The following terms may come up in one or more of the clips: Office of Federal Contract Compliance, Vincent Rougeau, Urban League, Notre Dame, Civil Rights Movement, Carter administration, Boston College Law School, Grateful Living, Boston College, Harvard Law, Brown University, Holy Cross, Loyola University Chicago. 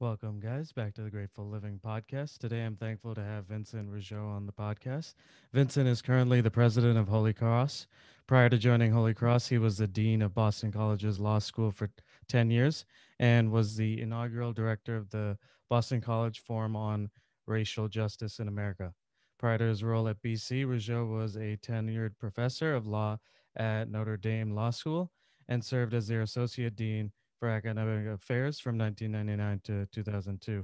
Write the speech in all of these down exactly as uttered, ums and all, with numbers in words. Welcome, guys, back to the Grateful Living podcast. Today, I'm thankful to have Vincent Rougeau on the podcast. Vincent is currently the president of Holy Cross. Prior to joining Holy Cross, he was the dean of Boston College's law school for ten years and was the inaugural director of the Boston College Forum on Racial Justice in America. Prior to his role at B C, Rougeau was a tenured professor of law at Notre Dame Law School and served as their associate dean for academic affairs from nineteen ninety-nine to two thousand two.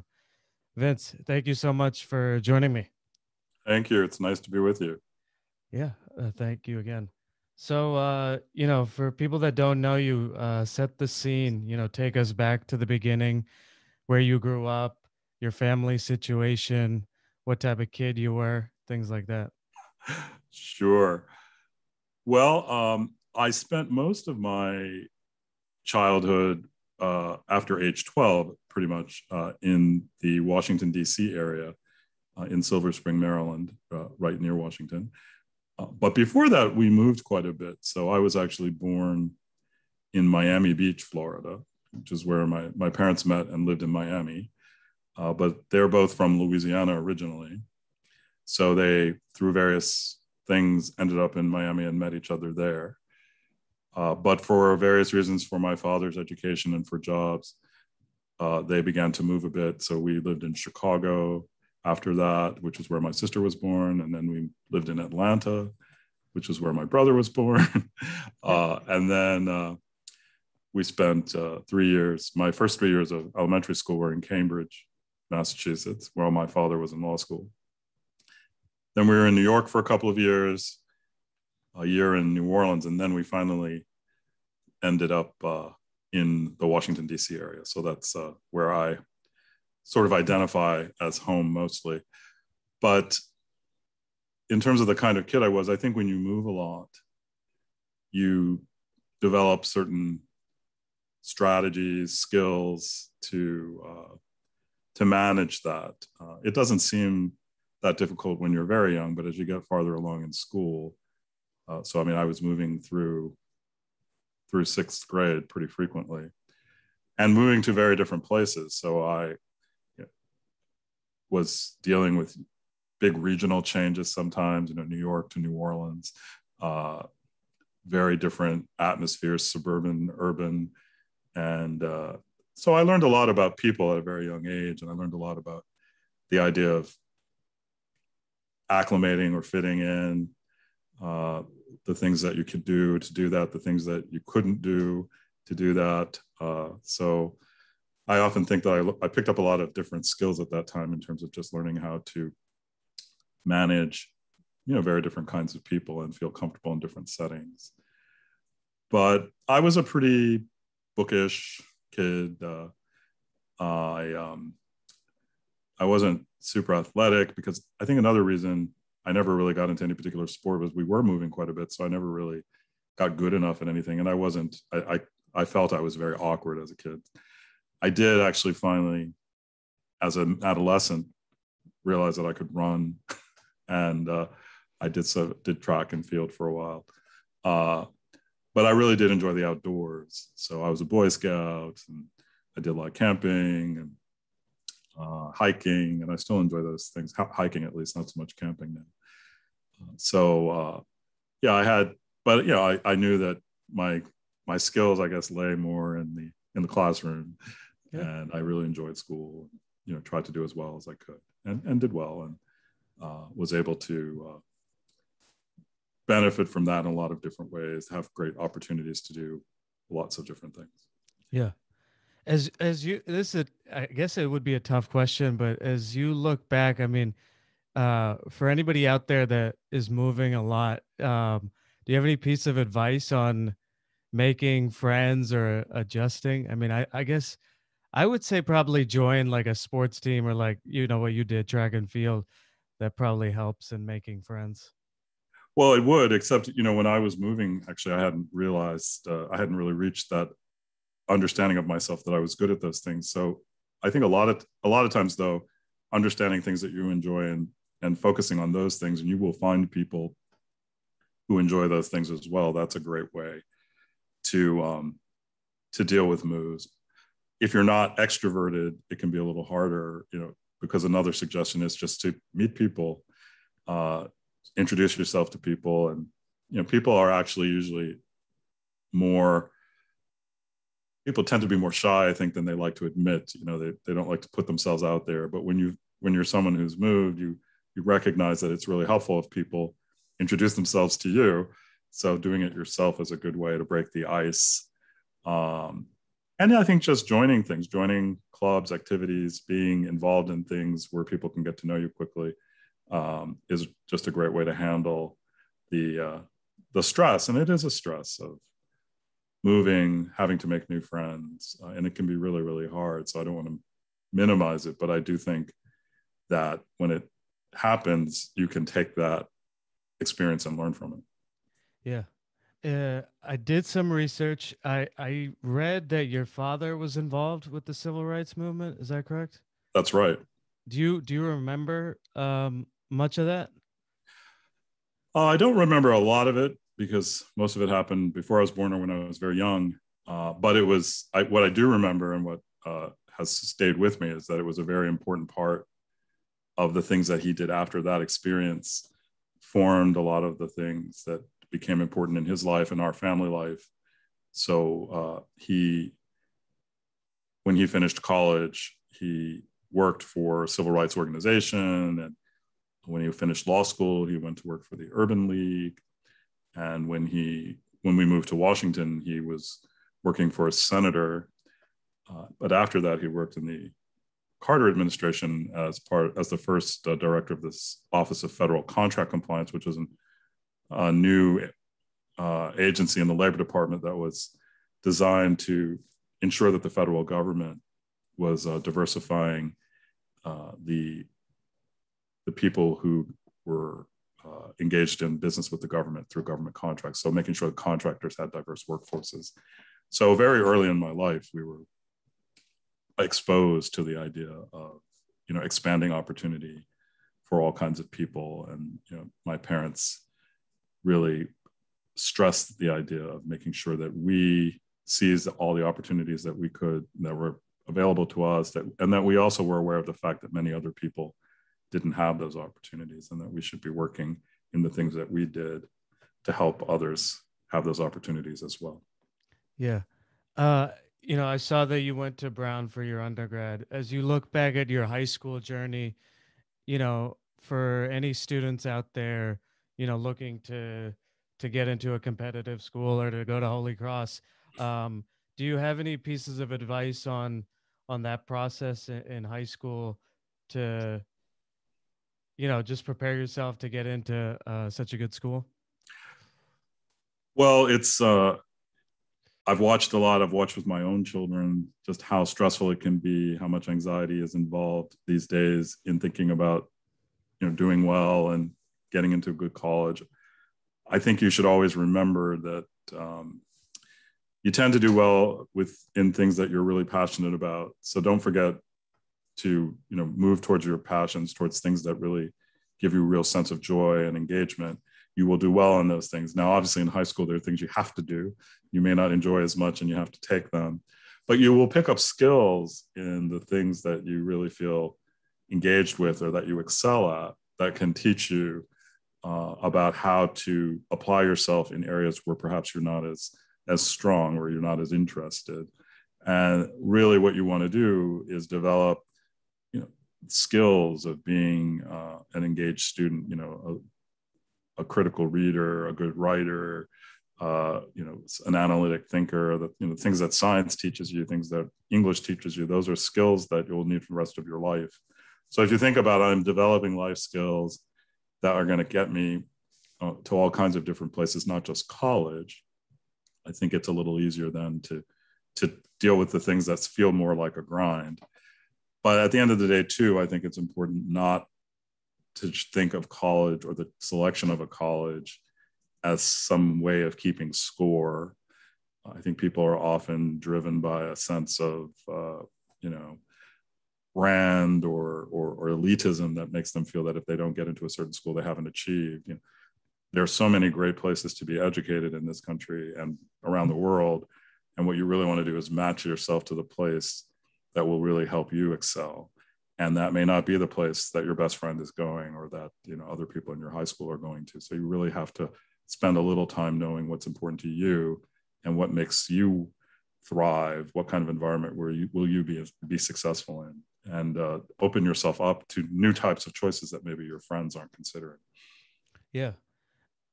Vince, thank you so much for joining me. Thank you. It's nice to be with you. Yeah, uh, thank you again. So, uh, you know, for people that don't know you, uh, set the scene, you know, take us back to the beginning, where you grew up, your family situation, what type of kid you were, things like that. Sure. Well, um, I spent most of my childhood uh, after age twelve, pretty much uh, in the Washington, D C area uh, in Silver Spring, Maryland, uh, right near Washington. Uh, but before that, we moved quite a bit. So I was actually born in Miami Beach, Florida, which is where my, my parents met and lived in Miami. Uh, but they're both from Louisiana originally. So they, through various things, ended up in Miami and met each other there. Uh, but for various reasons, for my father's education and for jobs, uh, they began to move a bit. So we lived in Chicago after that, which is where my sister was born. And then we lived in Atlanta, which is where my brother was born. uh, and then uh, we spent uh, three years, my first three years of elementary school were in Cambridge, Massachusetts, where my father was in law school. Then we were in New York for a couple of years, a year in New Orleans, and then we finally ended up uh, in the Washington, D C area. So that's uh, where I sort of identify as home mostly. But in terms of the kind of kid I was, I think when you move a lot, you develop certain strategies, skills to uh, to manage that. Uh, it doesn't seem that difficult when you're very young, but as you get farther along in school, Uh, so, I mean, I was moving through through sixth grade pretty frequently and moving to very different places. So I you know, was dealing with big regional changes sometimes, you know, New York to New Orleans, uh, very different atmospheres, suburban, urban. And uh, so I learned a lot about people at a very young age, and I learned a lot about the idea of acclimating or fitting in, Uh, the things that you could do to do that, the things that you couldn't do to do that. Uh, so I often think that I, I picked up a lot of different skills at that time in terms of just learning how to manage, you know, very different kinds of people and feel comfortable in different settings. But I was a pretty bookish kid. Uh, I, um, I wasn't super athletic because I think another reason I never really got into any particular sport was we were moving quite a bit. So I never really got good enough at anything. And I wasn't, I, I, I felt I was very awkward as a kid. I did actually finally, as an adolescent, realize that I could run. And uh, I did so, did track and field for a while. Uh, but I really did enjoy the outdoors. So I was a Boy Scout and I did a lot of camping and uh, hiking. And I still enjoy those things, H- hiking at least, not so much camping now. So, uh, yeah, I had, but, you know, I, I knew that my, my skills, I guess, lay more in the, in the classroom. Yeah. And I really enjoyed school, you know, tried to do as well as I could and, and did well and uh, was able to uh, benefit from that in a lot of different ways, have great opportunities to do lots of different things. Yeah. As, as you, this is, a, I guess it would be a tough question, but as you look back, I mean, Uh, for anybody out there that is moving a lot, um, do you have any piece of advice on making friends or adjusting? I mean, I, I guess I would say probably join like a sports team or like, you know, what you did, track and field. That probably helps in making friends. Well, it would, except, you know, when I was moving, actually, I hadn't realized, uh, I hadn't really reached that understanding of myself that I was good at those things. So I think a lot of, a lot of times though, understanding things that you enjoy and and focusing on those things, and you will find people who enjoy those things as well. That's a great way to um, to deal with moves. if you're not extroverted, it can be a little harder, you know, because another suggestion is just to meet people, uh, introduce yourself to people. And, you know, people are actually usually more, people tend to be more shy, I think, than they like to admit. You know, they, they don't like to put themselves out there. But when you, when you're someone who's moved, you, you recognize that it's really helpful if people introduce themselves to you. So doing it yourself is a good way to break the ice. Um, and I think just joining things, joining clubs, activities, being involved in things where people can get to know you quickly um, is just a great way to handle the, uh, the stress. And it is a stress of moving, having to make new friends, uh, and it can be really, really hard. So I don't want to minimize it, but I do think that when it happens, you can take that experience and learn from it. Yeah. Uh, I did some research. I, I read that your father was involved with the civil rights movement. Is that correct? That's right. Do you, do you remember um, much of that? Uh, I don't remember a lot of it because most of it happened before I was born or when I was very young. Uh, but it was, I, what I do remember and what uh, has stayed with me is that it was a very important part of the things that he did after that experience, formed a lot of the things that became important in his life and our family life. So uh, he, when he finished college, he worked for a civil rights organization. And when he finished law school, he went to work for the Urban League. And when he, when we moved to Washington, he was working for a senator. Uh, but after that, he worked in the Carter administration as part, as the first uh, director of this Office of Federal Contract Compliance, which was an a new uh, agency in the Labor Department that was designed to ensure that the federal government was uh, diversifying uh, the, the people who were uh, engaged in business with the government through government contracts. So making sure the contractors had diverse workforces. So very early in my life, we were exposed to the idea of, you know, expanding opportunity for all kinds of people. And, you know, my parents really stressed the idea of making sure that we seized all the opportunities that we could, that were available to us, that, and that we also were aware of the fact that many other people didn't have those opportunities and that we should be working in the things that we did to help others have those opportunities as well. Yeah. Uh, you know, I saw that you went to Brown for your undergrad. As you look back at your high school journey, you know, for any students out there, you know, looking to to get into a competitive school or to go to Holy Cross, um, do you have any pieces of advice on on that process in, in high school to, you know, just prepare yourself to get into uh, such a good school? Well, it's uh, I've watched a lot. I've watched with my own children just how stressful it can be, how much anxiety is involved these days in thinking about, you know, doing well and getting into a good college. I think you should always remember that um, you tend to do well within things that you're really passionate about. So don't forget to, you know, move towards your passions, towards things that really give you a real sense of joy and engagement. You will do well on those things. Now, obviously in high school, there are things you have to do. You may not enjoy as much and you have to take them, but you will pick up skills in the things that you really feel engaged with or that you excel at that can teach you Uh, about how to apply yourself in areas where perhaps you're not as, as strong or you're not as interested. And really what you want to do is develop, you know, skills of being uh, an engaged student, you know, a, a critical reader, a good writer, uh, you know, an analytic thinker, the, you know, things that science teaches you, things that English teaches you, those are skills that you'll need for the rest of your life. So if you think about, I'm developing life skills that are going to get me uh, to all kinds of different places, not just college, I think it's a little easier then to, to deal with the things that feel more like a grind. But at the end of the day, too, I think it's important not to think of college or the selection of a college as some way of keeping score. I think people are often driven by a sense of, uh, you know, brand or, or or elitism that makes them feel that if they don't get into a certain school, they haven't achieved. You know, there are so many great places to be educated in this country and around the world. And what you really want to do is match yourself to the place that will really help you excel. And that may not be the place that your best friend is going, or that, you know, other people in your high school are going to. So you really have to spend a little time knowing what's important to you and what makes you thrive, what kind of environment will you, will you be, be successful in, and uh, open yourself up to new types of choices that maybe your friends aren't considering. Yeah.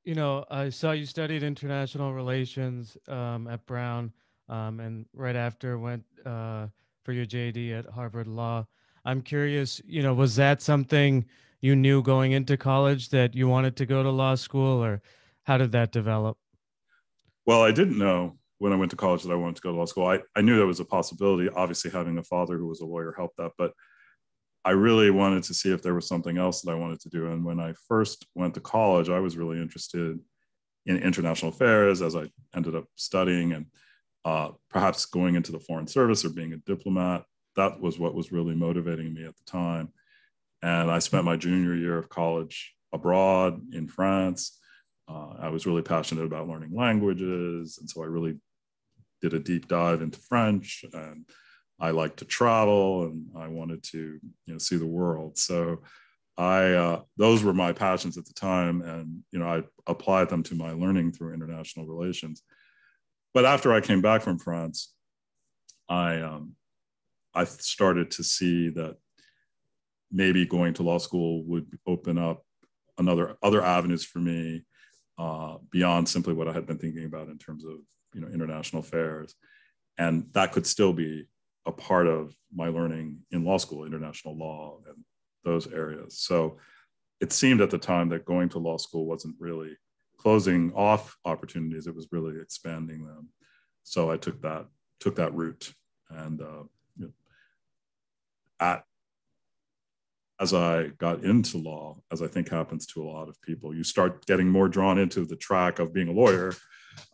You know, I saw you studied international relations um, at Brown, um, and right after went uh, for your J D at Harvard Law. I'm curious, you know, was that something you knew going into college that you wanted to go to law school, or how did that develop? Well, I didn't know when I went to college that I wanted to go to law school. I, I knew there was a possibility. Obviously, having a father who was a lawyer helped that, but I really wanted to see if there was something else that I wanted to do. And when I first went to college, I was really interested in international affairs, as I ended up studying, and uh, perhaps going into the foreign service or being a diplomat. That was what was really motivating me at the time. And I spent my junior year of college abroad in France. Uh, I was really passionate about learning languages. And so I really did a deep dive into French, and I liked to travel, and I wanted to, you know, see the world. So I, uh, those were my passions at the time. And, you know, I applied them to my learning through international relations. But after I came back from France, I, um, I started to see that maybe going to law school would open up another other avenues for me uh, beyond simply what I had been thinking about in terms of, you know, international affairs. And that could still be a part of my learning in law school, international law and those areas. So it seemed at the time that going to law school wasn't really closing off opportunities, it was really expanding them. So I took that, took that route. And uh, At, as I got into law, as I think happens to a lot of people, you start getting more drawn into the track of being a lawyer.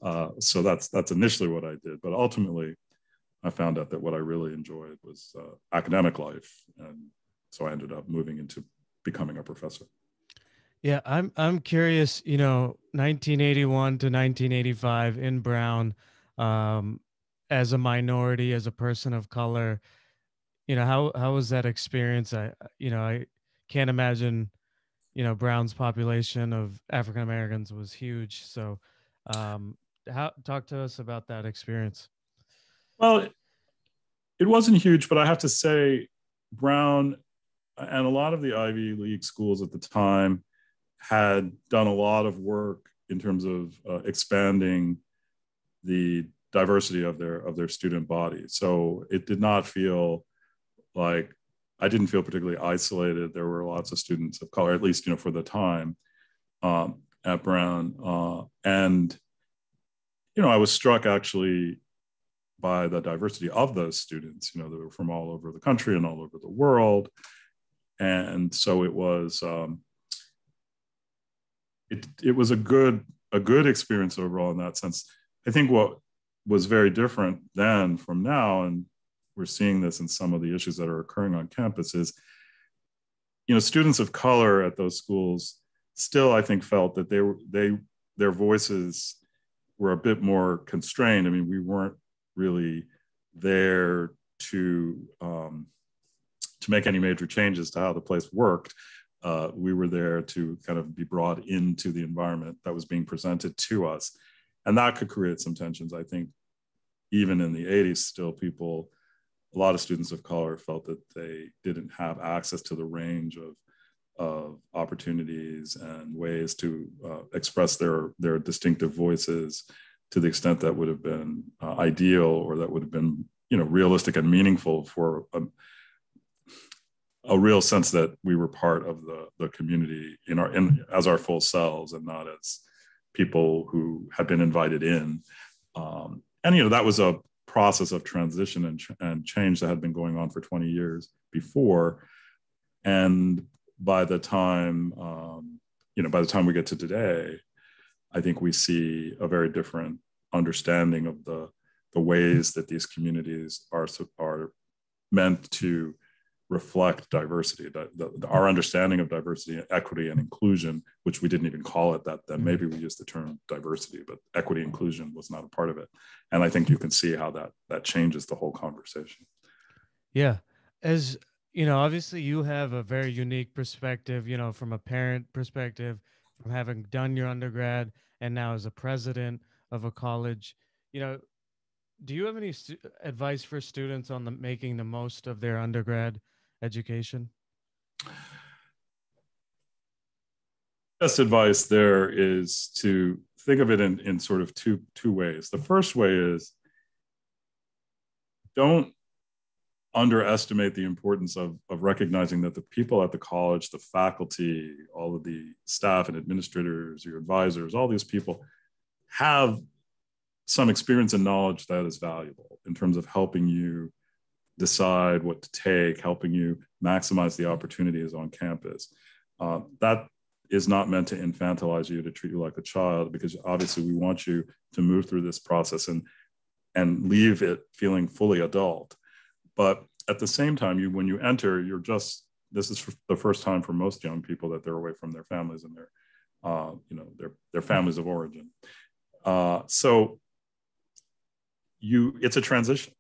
Uh, so that's that's initially what I did. But ultimately, I found out that what I really enjoyed was uh, academic life. And so I ended up moving into becoming a professor. Yeah, I'm, I'm curious, you know, nineteen eighty-one to nineteen eighty-five in Brown, um, as a minority, as a person of color, you know, how, how was that experience? I, you know, I can't imagine, you know, Brown's population of African-Americans was huge. So um, how, talk to us about that experience. Well, it wasn't huge, but I have to say Brown and a lot of the Ivy League schools at the time had done a lot of work in terms of uh, expanding the diversity of their, of their student body. So it did not feel like, I didn't feel particularly isolated. There were lots of students of color, at least, you know, for the time um, at Brown. Uh, and, you know, I was struck actually by the diversity of those students. You know, they were from all over the country and all over the world. And so it was, um, it, it was a good, a good experience overall in that sense. I think what was very different then from now, and we're seeing this in some of the issues that are occurring on campus, is, you know, students of color at those schools still, I think, felt that they were, they, their voices were a bit more constrained. I mean, we weren't really there to, um, to make any major changes to how the place worked. Uh, we were there to kind of be brought into the environment that was being presented to us. And that could create some tensions. I think even in the eighties, still people, a lot of students of color felt that they didn't have access to the range of, of opportunities and ways to uh, express their, their distinctive voices to the extent that would have been uh, ideal, or that would have been, you know, realistic and meaningful for a, a real sense that we were part of the, the community in our, in, as our full selves, and not as people who had been invited in. Um, and, you know, that was a process of transition and, and change that had been going on for twenty years before. And by the time, um, you know, by the time we get to today, I think we see a very different understanding of the, the ways that these communities are, are meant to reflect diversity, the, the, our understanding of diversity, equity, and inclusion, which we didn't even call it that then. Maybe we used the term diversity, but equity inclusion was not a part of it. And I think you can see how that, that changes the whole conversation. Yeah. As you know, obviously you have a very unique perspective, you know, from a parent perspective, from having done your undergrad and now as a president of a college. You know, do you have any stu- advice for students on the making the most of their undergrad education? Best advice there is to think of it in, in sort of two, two ways. The first way is don't underestimate the importance of, of recognizing that the people at the college, the faculty, all of the staff and administrators, your advisors, all these people have some experience and knowledge that is valuable in terms of helping you decide what to take, helping you maximize the opportunities on campus. Uh, that is not meant to infantilize you, to treat you like a child, because obviously we want you to move through this process and, and leave it feeling fully adult. But at the same time, you when you enter, you're just, this is the first time for most young people that they're away from their families and their, uh, you know, their, their families of origin. Uh, so you, it's a transition.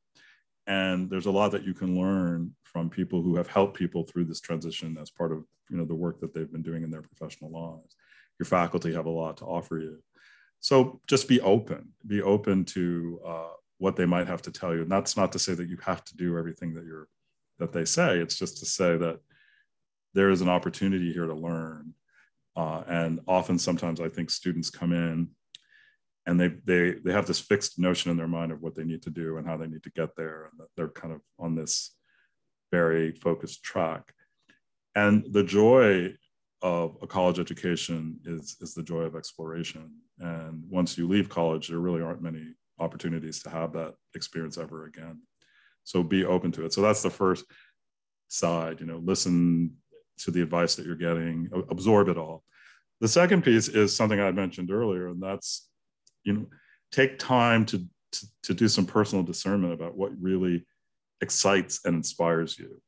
And there's a lot that you can learn from people who have helped people through this transition as part of, you know, the work that they've been doing in their professional lives. Your faculty have a lot to offer you. So just be open, be open to uh, what they might have to tell you. And that's not to say that you have to do everything that you're, that they say. It's just to say that there is an opportunity here to learn. Uh, and often, sometimes I think students come in and they, they, they have this fixed notion in their mind of what they need to do and how they need to get there. And that they're kind of on this very focused track. And the joy of a college education is, is the joy of exploration. And once you leave college, there really aren't many opportunities to have that experience ever again. So be open to it. So that's the first side, you know, listen to the advice that you're getting, absorb it all. The second piece is something I mentioned earlier, and that's, you know, take time to, to, to do some personal discernment about what really excites and inspires you.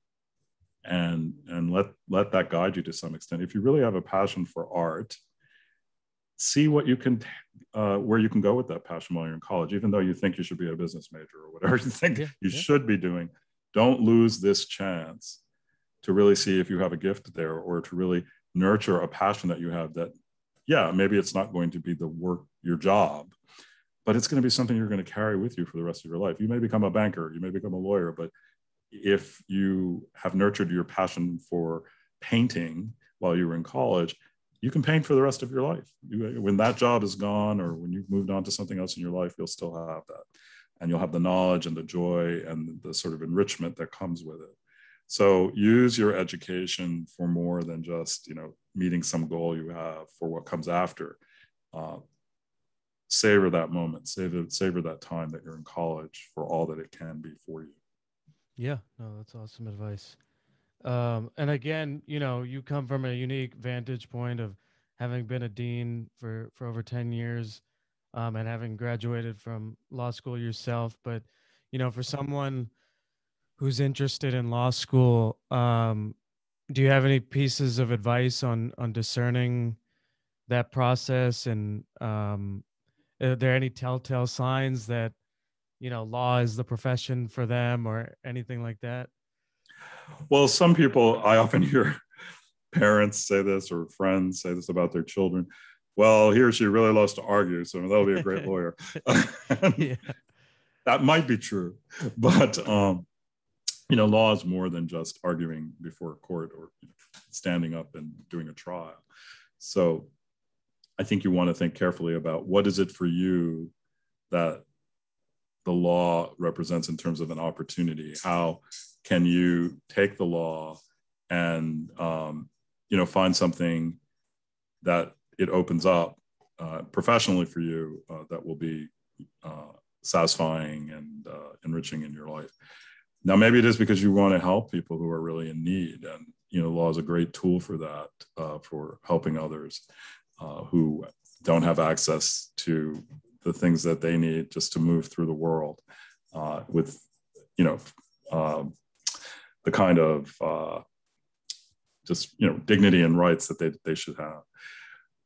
And, and let, let that guide you to some extent. If you really have a passion for art, see what you can, uh, where you can go with that passion while you're in college, even though you think you should be a business major or whatever you think yeah, you yeah. should be doing. Don't lose this chance to really see if you have a gift there, or to really nurture a passion that you have that, yeah, maybe it's not going to be the work, your job, but it's going to be something you're going to carry with you for the rest of your life. You may become a banker, you may become a lawyer, but if you have nurtured your passion for painting while you were in college, you can paint for the rest of your life. You, when that job is gone, or when you've moved on to something else in your life, you'll still have that. And you'll have the knowledge and the joy and the sort of enrichment that comes with it. So use your education for more than just, you know, meeting some goal you have for what comes after. Uh, savor that moment, savor, savor that time that you're in college for all that it can be for you. Yeah, no, that's awesome advice. Um, and again, you know, you come from a unique vantage point of having been a dean for, for over ten years, um, and having graduated from law school yourself. But, you know, for someone who's interested in law school, um, do you have any pieces of advice on, on discerning that process? And um, are there any telltale signs that, you know, law is the profession for them or anything like that? Well, some people, I often hear parents say this or friends say this about their children. Well, he or she really loves to argue, so that'll be a great lawyer. Yeah. That might be true, but, um, you know, law is more than just arguing before a court or standing up and doing a trial. So I think you want to think carefully about what is it for you that the law represents in terms of an opportunity. How can you take the law and, um, you know, find something that it opens up uh, professionally for you uh, that will be uh, satisfying and uh, enriching in your life. Now, maybe it is because you want to help people who are really in need. And, you know, law is a great tool for that, uh, for helping others uh, who don't have access to the things that they need just to move through the world uh, with, you know, uh, the kind of uh, just, you know, dignity and rights that they, they should have.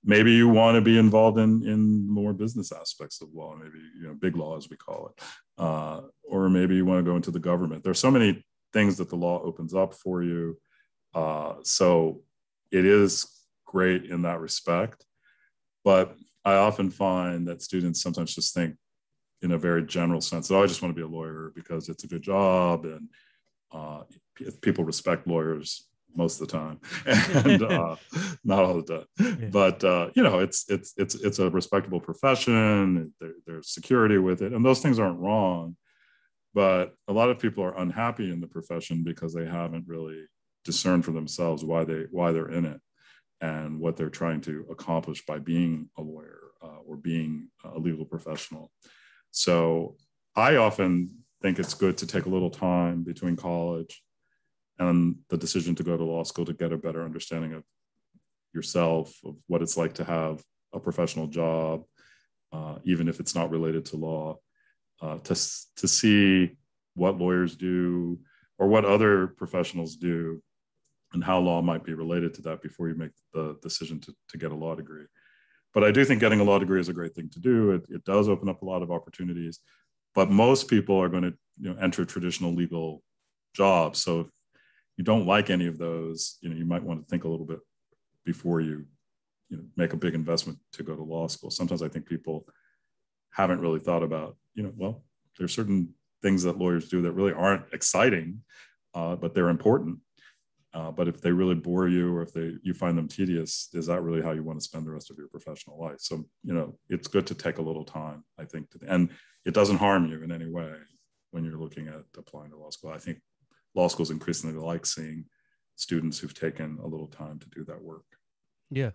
Maybe you want to be involved in, in more business aspects of law, maybe, you know, big law as we call it, uh, or maybe you want to go into the government. There's so many things that the law opens up for you. Uh, so it is great in that respect. But I often find that students sometimes just think in a very general sense, oh, I just want to be a lawyer because it's a good job and uh, people respect lawyers most of the time, and uh, not all the time. Yeah. But uh, you know, it's it's it's it's a respectable profession. There, there's security with it, and those things aren't wrong. But a lot of people are unhappy in the profession because they haven't really discerned for themselves why they why they're in it and what they're trying to accomplish by being a lawyer uh, or being a legal professional. So I often think it's good to take a little time between college and the decision to go to law school to get a better understanding of yourself, of what it's like to have a professional job, uh, even if it's not related to law, uh, to, to see what lawyers do or what other professionals do and how law might be related to that before you make the decision to, to get a law degree. But I do think getting a law degree is a great thing to do. It, it does open up a lot of opportunities, but most people are going to you know, enter traditional legal jobs. So if you don't like any of those, you know, you might want to think a little bit before you, you know, make a big investment to go to law school. Sometimes I think people haven't really thought about, you know, well, there's certain things that lawyers do that really aren't exciting, uh, but they're important. Uh, but if they really bore you or if they you find them tedious, is that really how you want to spend the rest of your professional life? So, you know, it's good to take a little time, I think, to, and it doesn't harm you in any way when you're looking at applying to law school. I think law schools increasingly like seeing students who've taken a little time to do that work. Yeah.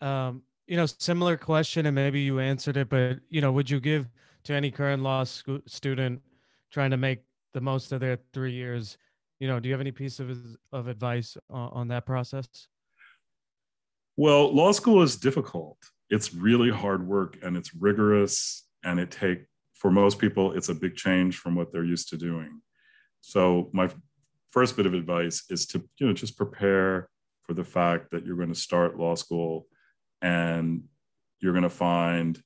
Um, you know, similar question, and maybe you answered it, but, you know, would you give to any current law school student trying to make the most of their three years? You know, do you have any piece of, of advice on, on that process? Well, law school is difficult. It's really hard work and it's rigorous, and it take, for most people, it's a big change from what they're used to doing. So my first bit of advice is to, you know, just prepare for the fact that you're going to start law school and you're going to find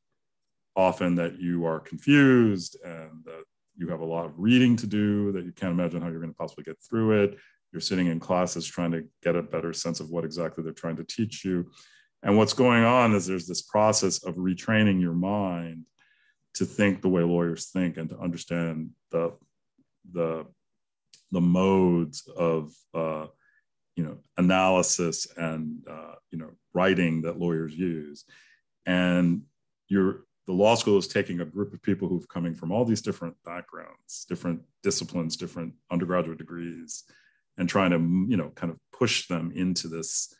often that you are confused and that you have a lot of reading to do, that you can't imagine how you're going to possibly get through it. You're sitting in classes trying to get a better sense of what exactly they're trying to teach you. And what's going on is there's this process of retraining your mind to think the way lawyers think and to understand the, the, the modes of, uh, you know, analysis and, uh, you know, writing that lawyers use. And you're, the law school is taking a group of people who've coming from all these different backgrounds, different disciplines, different undergraduate degrees, and trying to, you know, kind of push them into this,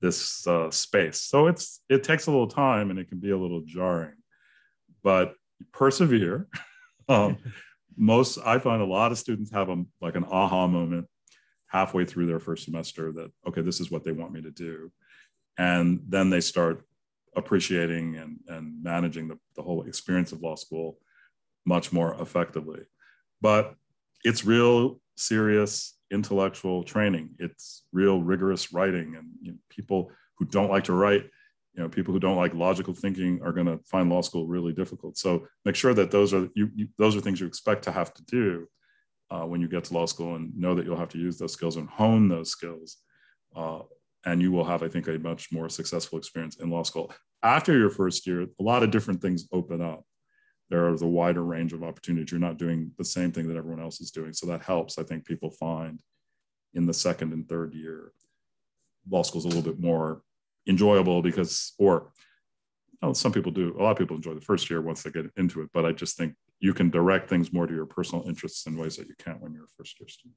this uh, space. So it's, it takes a little time and it can be a little jarring, but persevere. um, most, I find a lot of students have a, like an aha moment halfway through their first semester that, okay, this is what they want me to do. And then they start appreciating and, and managing the, the whole experience of law school much more effectively. But it's real serious intellectual training. It's real rigorous writing. And you know, people who don't like to write, you know, people who don't like logical thinking are going to find law school really difficult. So make sure that those are, you, you, those are things you expect to have to do uh, when you get to law school, and know that you'll have to use those skills and hone those skills. Uh, And you will have, I think, a much more successful experience in law school. After your first year, a lot of different things open up. There is a wider range of opportunities. You're not doing the same thing that everyone else is doing. So that helps, I think, people find in the second and third year, law school is a little bit more enjoyable because, or you know, some people do, a lot of people enjoy the first year once they get into it. But I just think you can direct things more to your personal interests in ways that you can't when you're a first year student.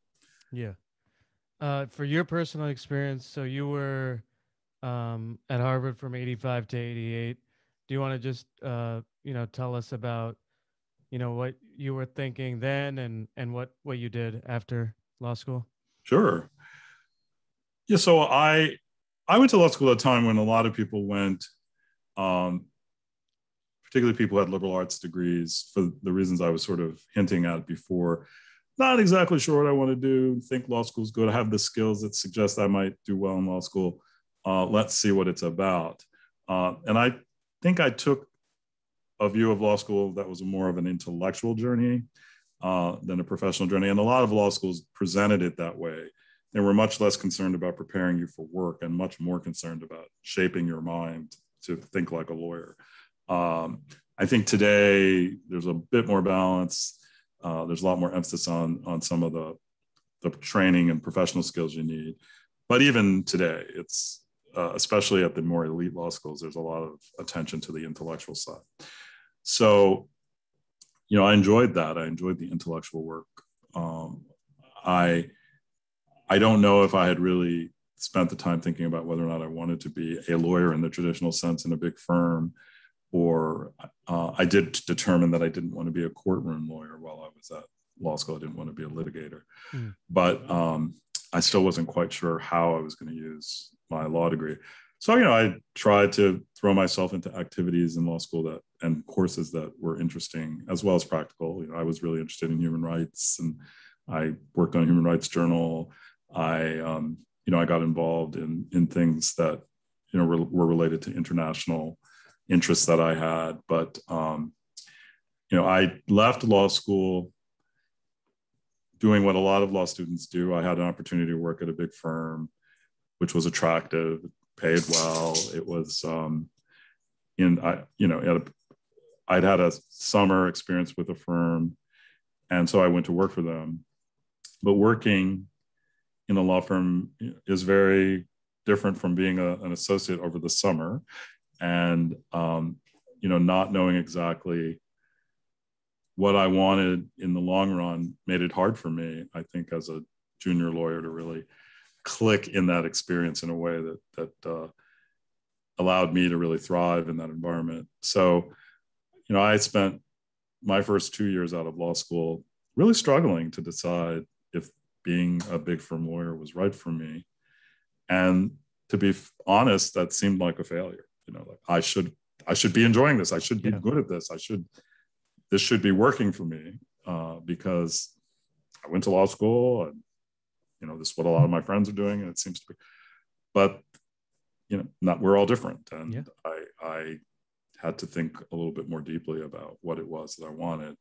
Yeah. Uh, for your personal experience, so you were um, at Harvard from eighty-five to eighty-eight. Do you want to just, uh, you know, tell us about, you know, what you were thinking then and and what what you did after law school? Sure. Yeah. So I I went to law school at a time when a lot of people went, um, particularly people who had liberal arts degrees, for the reasons I was sort of hinting at before. Not exactly sure what I want to do, think law school is good, I have the skills that suggest I might do well in law school. Uh, let's see what it's about. Uh, and I think I took a view of law school that was more of an intellectual journey uh, than a professional journey. And a lot of law schools presented it that way. They were much less concerned about preparing you for work and much more concerned about shaping your mind to think like a lawyer. Um, I think today there's a bit more balance. Uh, there's a lot more emphasis on, on some of the, the training and professional skills you need. But even today, it's uh, especially at the more elite law schools, there's a lot of attention to the intellectual side. So, you know, I enjoyed that. I enjoyed the intellectual work. Um, I, I don't know if I had really spent the time thinking about whether or not I wanted to be a lawyer in the traditional sense in a big firm, or uh, I did determine that I didn't want to be a courtroom lawyer while I was at law school. I didn't want to be a litigator, mm. but um, I still wasn't quite sure how I was going to use my law degree. So, you know, I tried to throw myself into activities in law school that and courses that were interesting as well as practical. You know, I was really interested in human rights, and I worked on a human rights journal. I, um, you know, I got involved in in things that, you know, were, were related to international interests that I had. But, um, you know, I left law school doing what a lot of law students do. I had an opportunity to work at a big firm, which was attractive, paid well. It was, um, in, I, you know, at a, I'd had a summer experience with a firm, and so I went to work for them. But working in a law firm is very different from being a, an associate over the summer, and um, you know, not knowing exactly what I wanted in the long run made it hard for me, I think, as a junior lawyer, to really click in that experience in a way that that uh, allowed me to really thrive in that environment. So, you know, I spent my first two years out of law school really struggling to decide if being a big firm lawyer was right for me. And to be honest, that seemed like a failure. You know, like I should, I should be enjoying this. I should be yeah. good at this. I should, this should be working for me, uh, because I went to law school and, you know, this is what a lot of my friends are doing, and it seems to be, but, you know, not, we're all different. And yeah. I, I had to think a little bit more deeply about what it was that I wanted.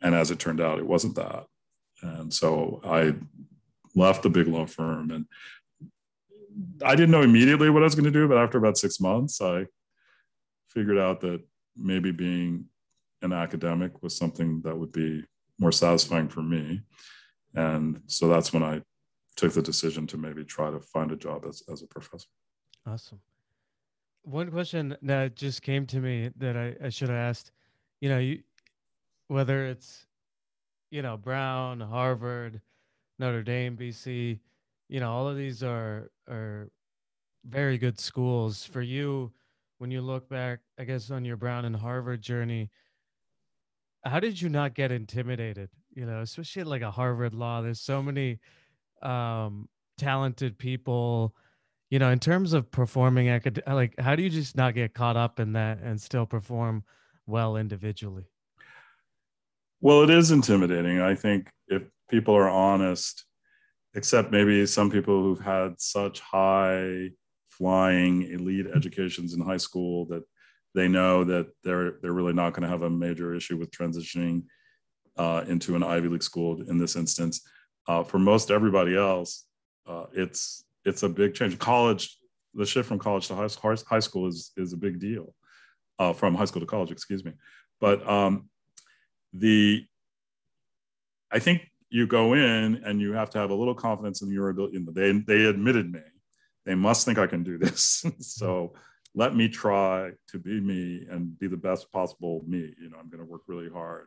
And as it turned out, it wasn't that. And so I left the big law firm, and I didn't know immediately what I was going to do, but after about six months, I figured out that maybe being an academic was something that would be more satisfying for me. And so that's when I took the decision to maybe try to find a job as, as a professor. Awesome. One question that just came to me that I, I should have asked, you know, you, whether it's, you know, Brown, Harvard, Notre Dame, B C, you know, all of these are are very good schools. For you, when you look back, I guess, on your Brown and Harvard journey, how did you not get intimidated? You know, especially at like a Harvard Law, there's so many um, talented people, you know, in terms of performing acad- like, how do you just not get caught up in that and still perform well individually? Well, it is intimidating. I think if people are honest, except maybe some people who've had such high flying elite educations in high school that they know that they're, they're really not going to have a major issue with transitioning uh, into an Ivy League school in this instance. Uh, for most everybody else, uh, it's it's a big change. College, the shift from college to high, high school is, is a big deal, uh, from high school to college, excuse me. But um, the, I think you go in and you have to have a little confidence in your ability. They, they admitted me. They must think I can do this. So let me try to be me and be the best possible me. You know, I'm going to work really hard.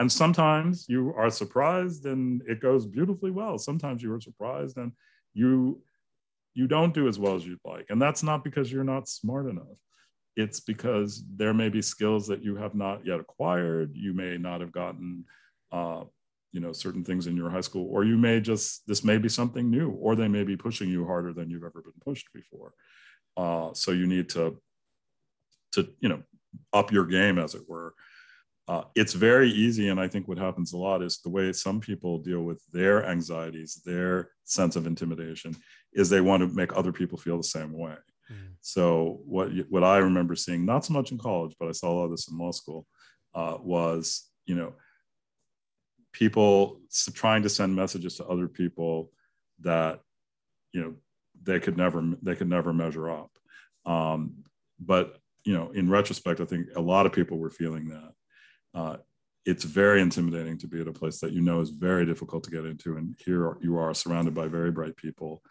And sometimes you are surprised and it goes beautifully well. Sometimes you are surprised and you, you don't do as well as you'd like. And that's not because you're not smart enough. It's because there may be skills that you have not yet acquired. You may not have gotten, uh, you know, certain things in your high school, or you may just, this may be something new, or they may be pushing you harder than you've ever been pushed before. Uh, so you need to, to, you know, up your game, as it were. Uh, it's very easy. And I think what happens a lot is the way some people deal with their anxieties, their sense of intimidation, is they want to make other people feel the same way. Mm-hmm. So what, what I remember seeing, not so much in college, but I saw a lot of this in law school, uh, was, you know, people trying to send messages to other people that, you know, they could never, they could never measure up. Um, but, you know, in retrospect, I think a lot of people were feeling that. Uh, it's very intimidating to be at a place that, you know, is very difficult to get into. And here you are surrounded by very bright people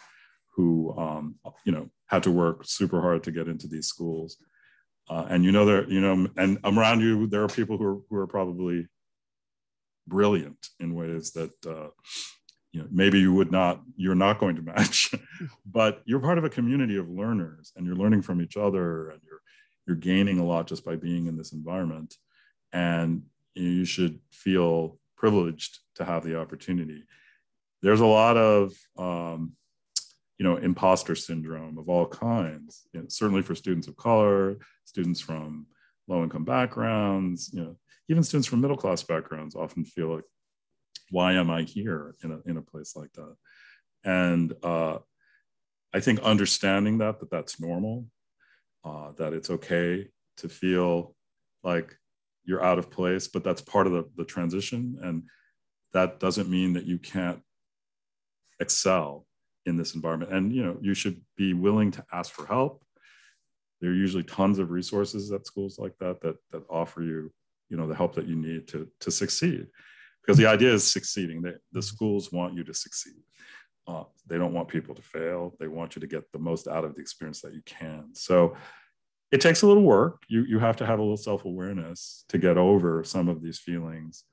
who, um, you know, had to work super hard to get into these schools. Uh, and, you know, there, you know, and around you, there are people who are, who are probably brilliant in ways that, uh, you know, maybe you would not, you're not going to match, but you're part of a community of learners and you're learning from each other and you're, you're gaining a lot just by being in this environment. And you should feel privileged to have the opportunity. There's a lot of, um, you know, imposter syndrome of all kinds, you know, certainly for students of color, students from low-income backgrounds, you know, even students from middle-class backgrounds often feel like, why am I here in a, in a place like that? And uh, I think understanding that, that that's normal, uh, that it's okay to feel like you're out of place, but that's part of the, the transition. And that doesn't mean that you can't excel in this environment. And, you know, you should be willing to ask for help. There are usually tons of resources at schools like that, that, that offer you, you know, the help that you need to, to succeed. Because the idea is succeeding. They, the schools want you to succeed. Uh, they don't want people to fail. They want you to get the most out of the experience that you can. So it takes a little work. You, you have to have a little self-awareness to get over some of these feelings.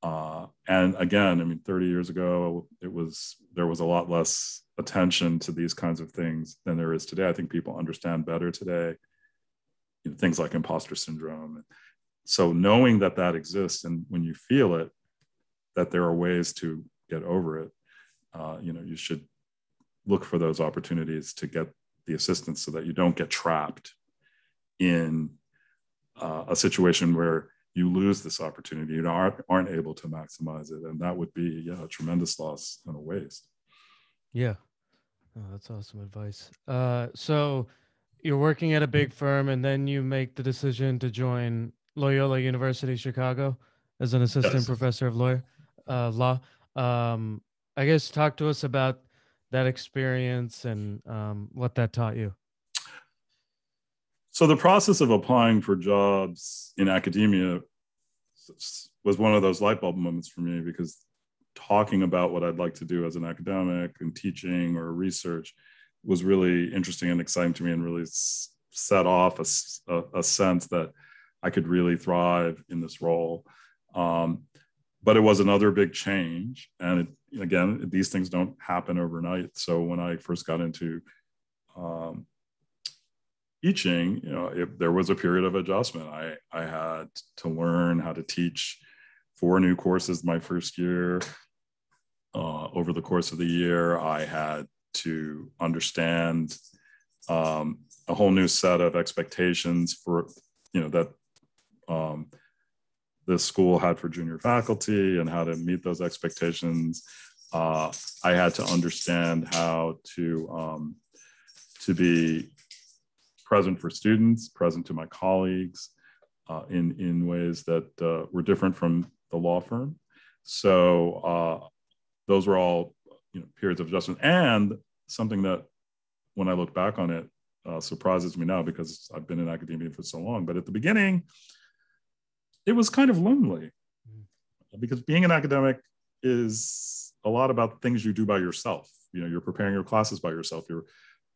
Uh, and again, I mean, thirty years ago, it was, there was a lot less attention to these kinds of things than there is today. I think people understand better today, you know, things like imposter syndrome. So knowing that that exists, and when you feel it, that there are ways to get over it, uh, you know, you should look for those opportunities to get the assistance so that you don't get trapped in uh, a situation where you lose this opportunity, you aren't, aren't able to maximize it. And that would be, yeah, a tremendous loss and a waste. Yeah, oh, that's awesome advice. Uh, so you're working at a big firm and then you make the decision to join Loyola University Chicago as an assistant yes. professor of lawyer, uh, law. Um, I guess talk to us about that experience and um, what that taught you. So the process of applying for jobs in academia was one of those light bulb moments for me, because talking about what I'd like to do as an academic and teaching or research was really interesting and exciting to me, and really set off a, a, a sense that I could really thrive in this role. Um, but it was another big change. And it, again, these things don't happen overnight. So when I first got into um, teaching, you know, it, there was a period of adjustment. I, I had to learn how to teach four new courses my first year. Uh, over the course of the year, I had to understand um, a whole new set of expectations for, you know, that um, the school had for junior faculty and how to meet those expectations. Uh, I had to understand how to, um, to be present for students, present to my colleagues uh, in, in ways that uh, were different from the law firm. So uh, those were all, you know, periods of adjustment, and something that when I look back on it, Uh, surprises me now, because I've been in academia for so long. But at the beginning, it was kind of lonely, because being an academic is a lot about things you do by yourself. You know, you're preparing your classes by yourself. You're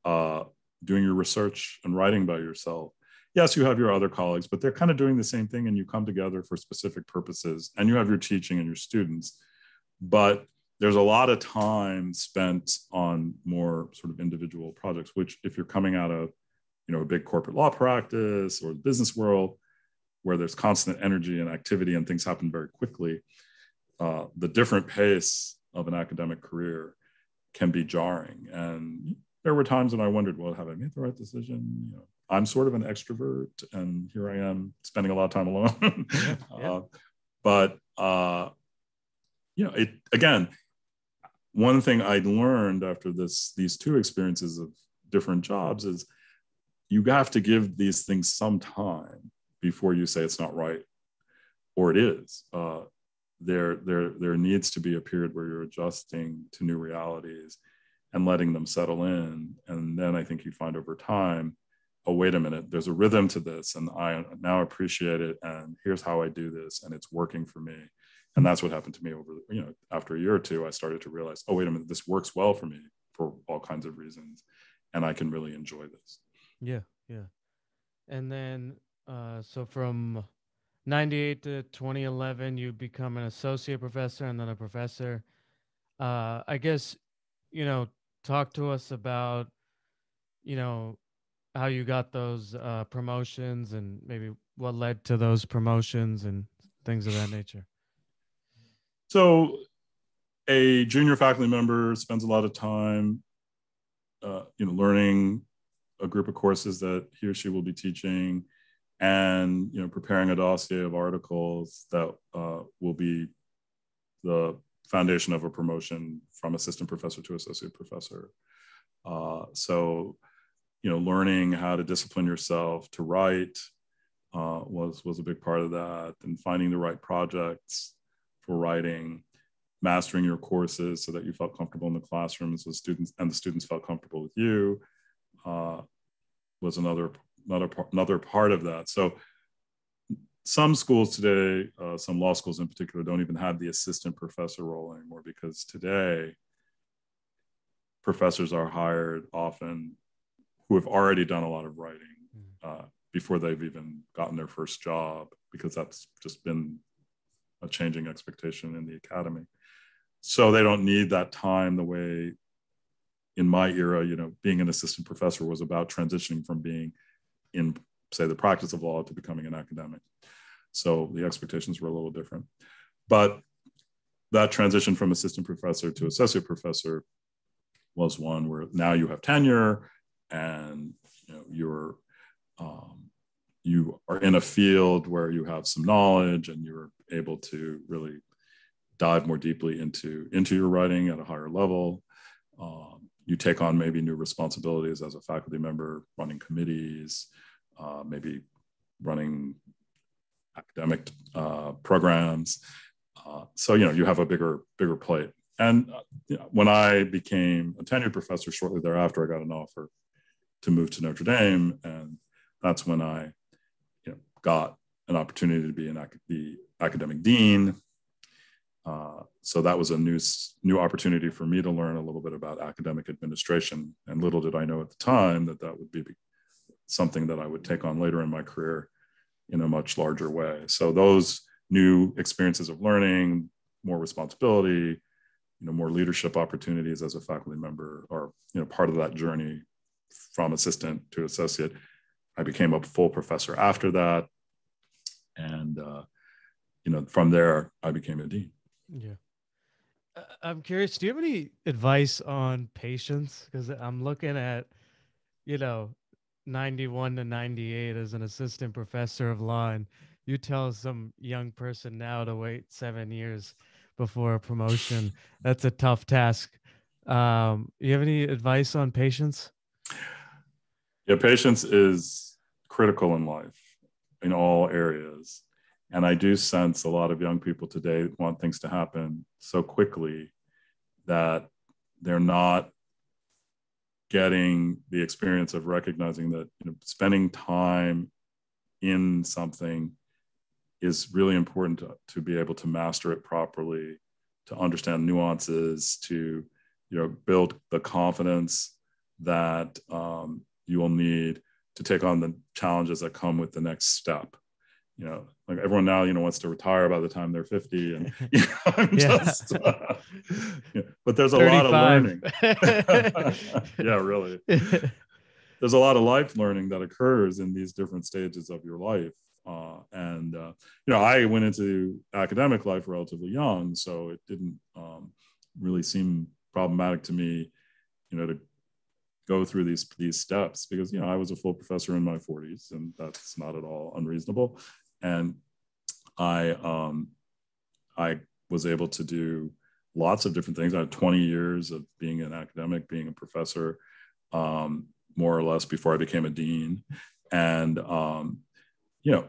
uh, doing your research and writing by yourself. Yes, you have your other colleagues, but they're kind of doing the same thing, and you come together for specific purposes, and you have your teaching and your students. But there's a lot of time spent on more sort of individual projects, which if you're coming out of, you know, a big corporate law practice or the business world, where there's constant energy and activity and things happen very quickly, uh, the different pace of an academic career can be jarring. And there were times when I wondered, well, have I made the right decision? You know, I'm sort of an extrovert, and here I am spending a lot of time alone. Yeah, yeah. Uh, but, uh, you know, it, again, one thing I'd learned after this, these two experiences of different jobs, is you have to give these things some time before you say it's not right, or it is. Uh, there, there, there needs to be a period where you're adjusting to new realities and letting them settle in. And then I think you find over time, oh, wait a minute, there's a rhythm to this, and I now appreciate it, and here's how I do this, and it's working for me. And that's what happened to me over, you know, after a year or two, I started to realize, oh, wait a minute, this works well for me for all kinds of reasons, and I can really enjoy this. Yeah, yeah. And then, uh, so from ninety-eight to twenty eleven, you become an associate professor and then a professor. Uh, I guess, you know, talk to us about, you know, how you got those uh, promotions and maybe what led to those promotions and things of that nature. So a junior faculty member spends a lot of time, uh, you know, learning a group of courses that he or she will be teaching and, you know, preparing a dossier of articles that uh, will be the foundation of a promotion from assistant professor to associate professor. Uh, so, you know, learning how to discipline yourself to write uh, was, was a big part of that, and finding the right projects for writing, mastering your courses so that you felt comfortable in the classroom, so students and the students felt comfortable with you uh, was another, another, another part of that. So some schools today, uh, some law schools in particular, don't even have the assistant professor role anymore, because today professors are hired often who have already done a lot of writing uh, before they've even gotten their first job, because that's just been a changing expectation in the academy. So they don't need that time the way in my era, you know, being an assistant professor was about transitioning from being in, say, the practice of law to becoming an academic. So the expectations were a little different. But that transition from assistant professor to associate professor was one where now you have tenure, and you know, you're um, you are in a field where you have some knowledge, and you're able to really dive more deeply into into your writing at a higher level. Um, you take on maybe new responsibilities as a faculty member, running committees, uh, maybe running academic uh, programs. Uh, so you know you have a bigger bigger plate. And uh, you know, when I became a tenured professor, shortly thereafter, I got an offer to move to Notre Dame, and that's when I, you know, got an opportunity to be an ac the academic dean. Uh, so that was a new new opportunity for me to learn a little bit about academic administration. And little did I know at the time that that would be something that I would take on later in my career in a much larger way. So those new experiences of learning, more responsibility, you know, more leadership opportunities as a faculty member, or, you know, part of that journey from assistant to associate. I became a full professor after that. And, uh, you know, from there, I became a dean. Yeah. I'm curious, do you have any advice on patience? Because I'm looking at, you know, ninety-one to ninety-eight as an assistant professor of law, and you tell some young person now to wait seven years before a promotion. That's a tough task. Um, you have any advice on patience? Yeah, patience is critical in life, in all areas. And I do sense a lot of young people today want things to happen so quickly that they're not getting the experience of recognizing that, you know, spending time in something is really important to, to be able to master it properly, to understand nuances, to, you know, build the confidence that um, you will need to take on the challenges that come with the next step. You know, like everyone now, you know, wants to retire by the time they're fifty, and you know, I'm yeah. just, uh, you know, but there's a thirty-five. Lot of learning. Yeah, really. There's a lot of life learning that occurs in these different stages of your life. Uh, and, uh, you know, I went into academic life relatively young, so it didn't um, really seem problematic to me, you know, to go through these, these steps, because, you know, I was a full professor in my forties, and that's not at all unreasonable. And I, um, I was able to do lots of different things. I had twenty years of being an academic, being a professor, um, more or less, before I became a dean. And, um, you know,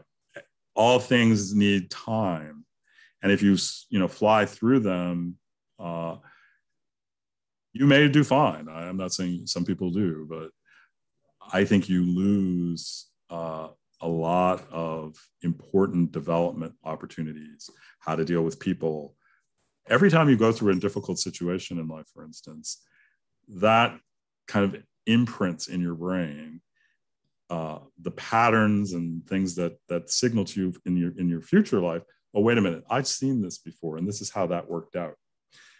all things need time. And if you, you know, fly through them, uh, you may do fine. I'm not saying some people do, but I think you lose uh, a lot of important development opportunities, how to deal with people. Every time you go through a difficult situation in life, for instance, that kind of imprints in your brain uh, the patterns and things that that signal to you in your in your future life. Oh, wait a minute, I've seen this before, and this is how that worked out.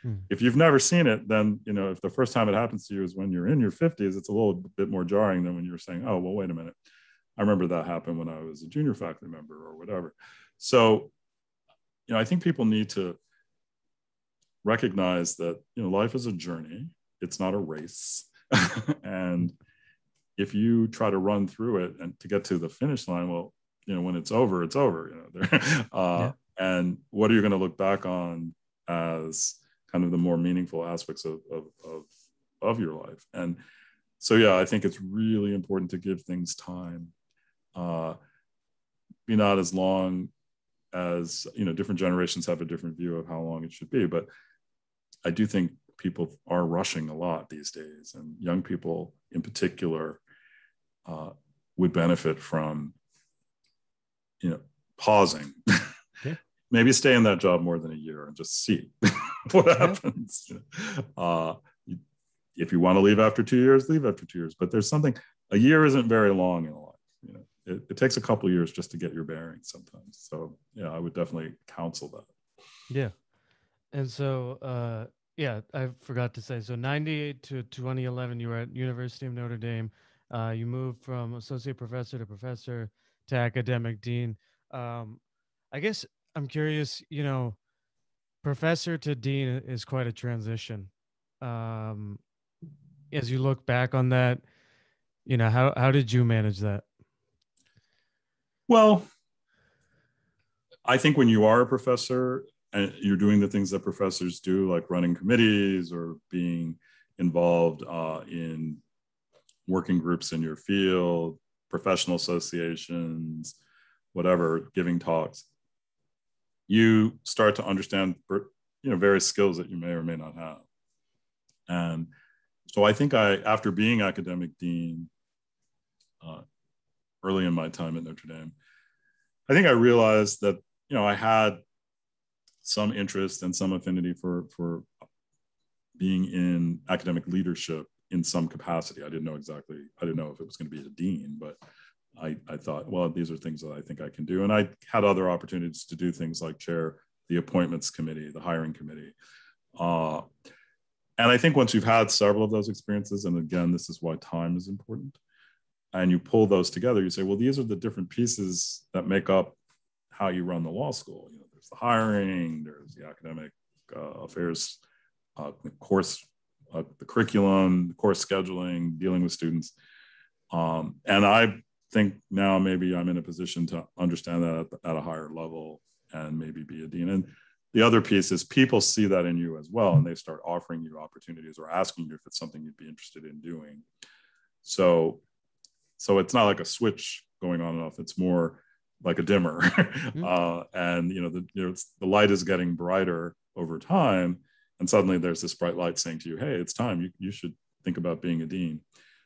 Hmm. If you've never seen it, then, you know, if the first time it happens to you is when you're in your fifties, it's a little bit more jarring than when you're saying, oh, well, wait a minute, I remember that happened when I was a junior faculty member or whatever. So, you know, I think people need to recognize that, you know, life is a journey. It's not a race. And if you try to run through it and to get to the finish line, well, you know, when it's over, it's over. You know, uh, yeah. And what are you going to look back on as kind of the more meaningful aspects of, of, of, of your life? And so, yeah, I think it's really important to give things time. Uh, be not as long as, you know, different generations have a different view of how long it should be. But I do think people are rushing a lot these days, and young people in particular uh, would benefit from, you know, pausing. Yeah. Maybe stay in that job more than a year and just see what yeah. happens. Uh, if you want to leave after two years, leave after two years. But there's something, a year isn't very long in life. You know, it, it takes a couple of years just to get your bearings sometimes. So yeah, I would definitely counsel that. Yeah, and so uh, yeah, I forgot to say. So ninety-eight to twenty eleven, you were at University of Notre Dame. Uh, you moved from associate professor to professor to academic dean. Um, I guess I'm curious, you know, professor to dean is quite a transition. Um, as you look back on that, you know, how, how did you manage that? Well, I think when you are a professor and you're doing the things that professors do, like running committees or being involved uh, in working groups in your field, professional associations, whatever, giving talks, you start to understand, you know, various skills that you may or may not have. And so I think I, after being academic dean uh, early in my time at Notre Dame, I think I realized that, you know, I had some interest and some affinity for, for being in academic leadership in some capacity. I didn't know exactly, I didn't know if it was going to be a dean, but I, I thought, well, these are things that I think I can do. And I had other opportunities to do things like chair the appointments committee, the hiring committee. Uh, and I think once you've had several of those experiences, and again, this is why time is important, and you pull those together, you say, well, these are the different pieces that make up how you run the law school. You know, there's the hiring, there's the academic uh, affairs, uh, course Uh, the curriculum, course scheduling, dealing with students. Um, and I think now maybe I'm in a position to understand that at, at a higher level and maybe be a dean. And the other piece is people see that in you as well, and they start offering you opportunities or asking you if it's something you'd be interested in doing. So, so it's not like a switch going on and off. It's more like a dimmer. uh, and you know, the, you know it's, the light is getting brighter over time. And suddenly there's this bright light saying to you, hey, it's time, you, you should think about being a dean.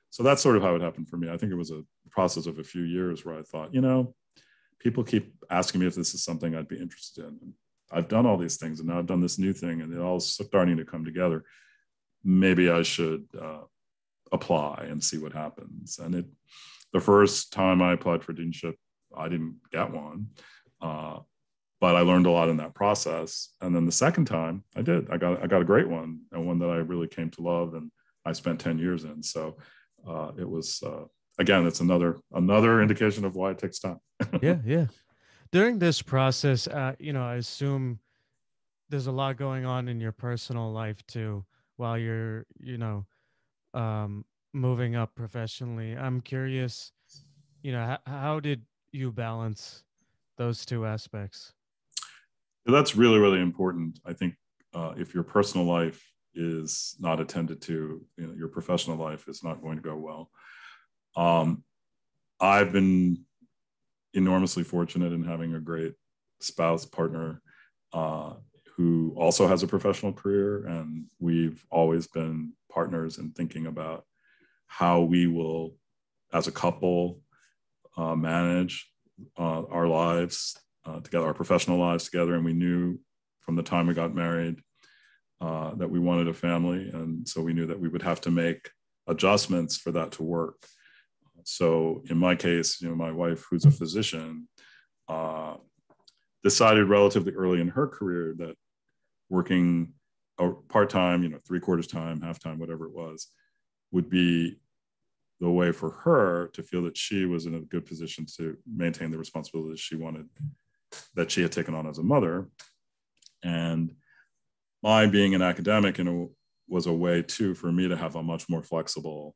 So that's sort of how it happened for me. I think it was a process of a few years where I thought, you know, people keep asking me if this is something I'd be interested in. And I've done all these things, and now I've done this new thing, and it all starting to come together. Maybe I should uh, apply and see what happens. And it, the first time I applied for deanship, I didn't get one. Uh, But I learned a lot in that process. And then the second time I did, I got, I got a great one, and one that I really came to love, and I spent ten years in. So uh, it was, uh, again, it's another, another indication of why it takes time. Yeah. Yeah. During this process, uh, you know, I assume there's a lot going on in your personal life too, while you're, you know, um, moving up professionally. I'm curious, you know, how, how did you balance those two aspects? That's really, really important. I think uh, if your personal life is not attended to, you know, your professional life is not going to go well. Um, I've been enormously fortunate in having a great spouse, partner, uh, who also has a professional career. And we've always been partners in thinking about how we will, as a couple, uh, manage uh, our lives uh, together, our professional lives together. And we knew from the time we got married uh, that we wanted a family. And so we knew that we would have to make adjustments for that to work. So in my case, you know, my wife, who's a physician, uh, decided relatively early in her career that working part-time, you know, three quarters time, half-time, whatever it was, would be the way for her to feel that she was in a good position to maintain the responsibilities she wanted, that she had taken on as a mother. And my being an academic in a, was a way too for me to have a much more flexible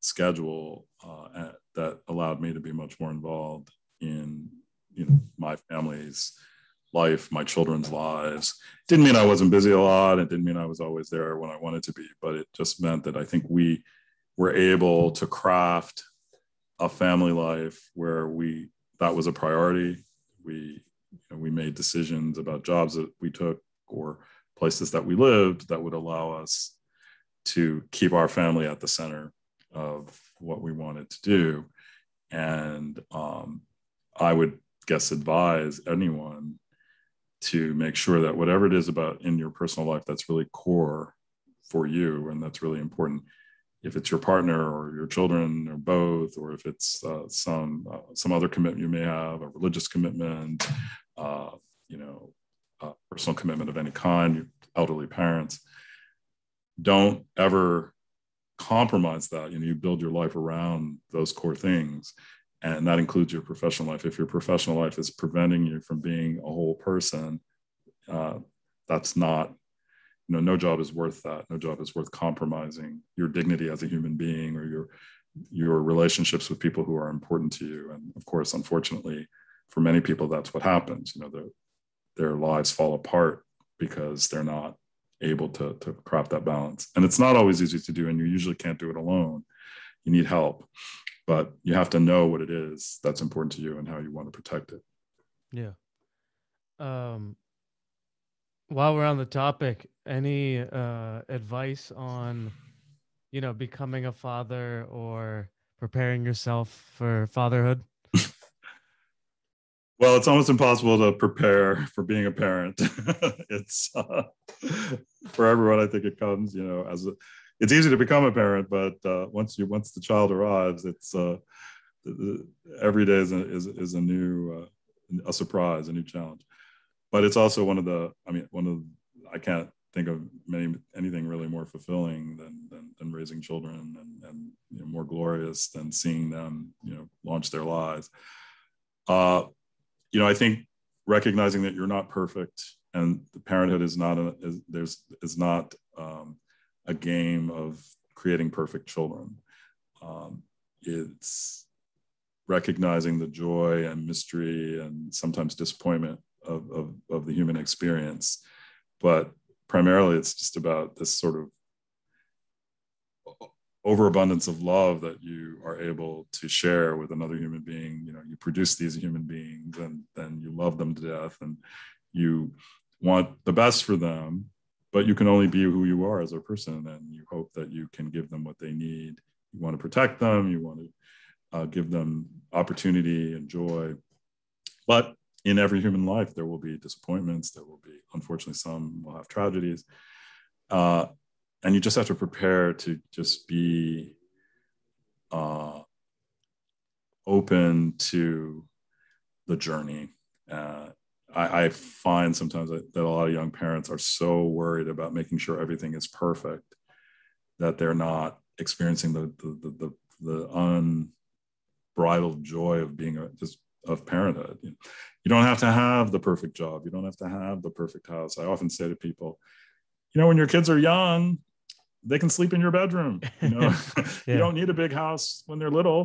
schedule uh, at, that allowed me to be much more involved in, you know, my family's life, my children's lives. Didn't mean I wasn't busy a lot. It didn't mean I was always there when I wanted to be, but it just meant that I think we were able to craft a family life where we, that was a priority. We, you know, we made decisions about jobs that we took or places that we lived that would allow us to keep our family at the center of what we wanted to do. And um, I would guess advise anyone to make sure that whatever it is about in your personal life that's really core for you and that's really important, if it's your partner or your children or both, or if it's uh, some uh, some other commitment you may have, a religious commitment, uh, you know, a personal commitment of any kind, your elderly parents, don't ever compromise that. You know, you build your life around those core things, and that includes your professional life. If your professional life is preventing you from being a whole person, uh, that's not, you know, no job is worth that. No job is worth compromising your dignity as a human being or your your relationships with people who are important to you. And of course, unfortunately, for many people, that's what happens. You know, the, their lives fall apart because they're not able to, to craft that balance. And it's not always easy to do, and you usually can't do it alone. You need help, but you have to know what it is that's important to you and how you want to protect it. Yeah. Um, while we're on the topic, any uh, advice on, you know, becoming a father or preparing yourself for fatherhood? Well, it's almost impossible to prepare for being a parent. It's uh, for everyone. I think it comes, you know, as a, it's easy to become a parent, but uh, once you once the child arrives, it's uh, every day is a, is, is a new uh, a surprise, a new challenge. But it's also one of the, I mean, one of the, I can't think of many anything really more fulfilling than than, than raising children, and, and you know, more glorious than seeing them, you know, launch their lives. Uh, You know, I think recognizing that you're not perfect, and parenthood is not a, is, there's is not um, a game of creating perfect children. Um, it's recognizing the joy and mystery and sometimes disappointment of, of of the human experience, but primarily it's just about this sort of overabundance of love that you are able to share with another human being. You know, you produce these human beings, and then you love them to death, and you want the best for them, but you can only be who you are as a person, and you hope that you can give them what they need. You want to protect them, you want to uh, give them opportunity and joy. But in every human life, there will be disappointments, there will be, unfortunately, some will have tragedies. Uh, And you just have to prepare to just be uh, open to the journey. Uh, I, I find sometimes that, that a lot of young parents are so worried about making sure everything is perfect that they're not experiencing the the the, the, the unbridled joy of being a, just of parenthood. You don't have to have the perfect job. You don't have to have the perfect house. I often say to people, you know, when your kids are young, they can sleep in your bedroom. You know, yeah. You don't need a big house when they're little.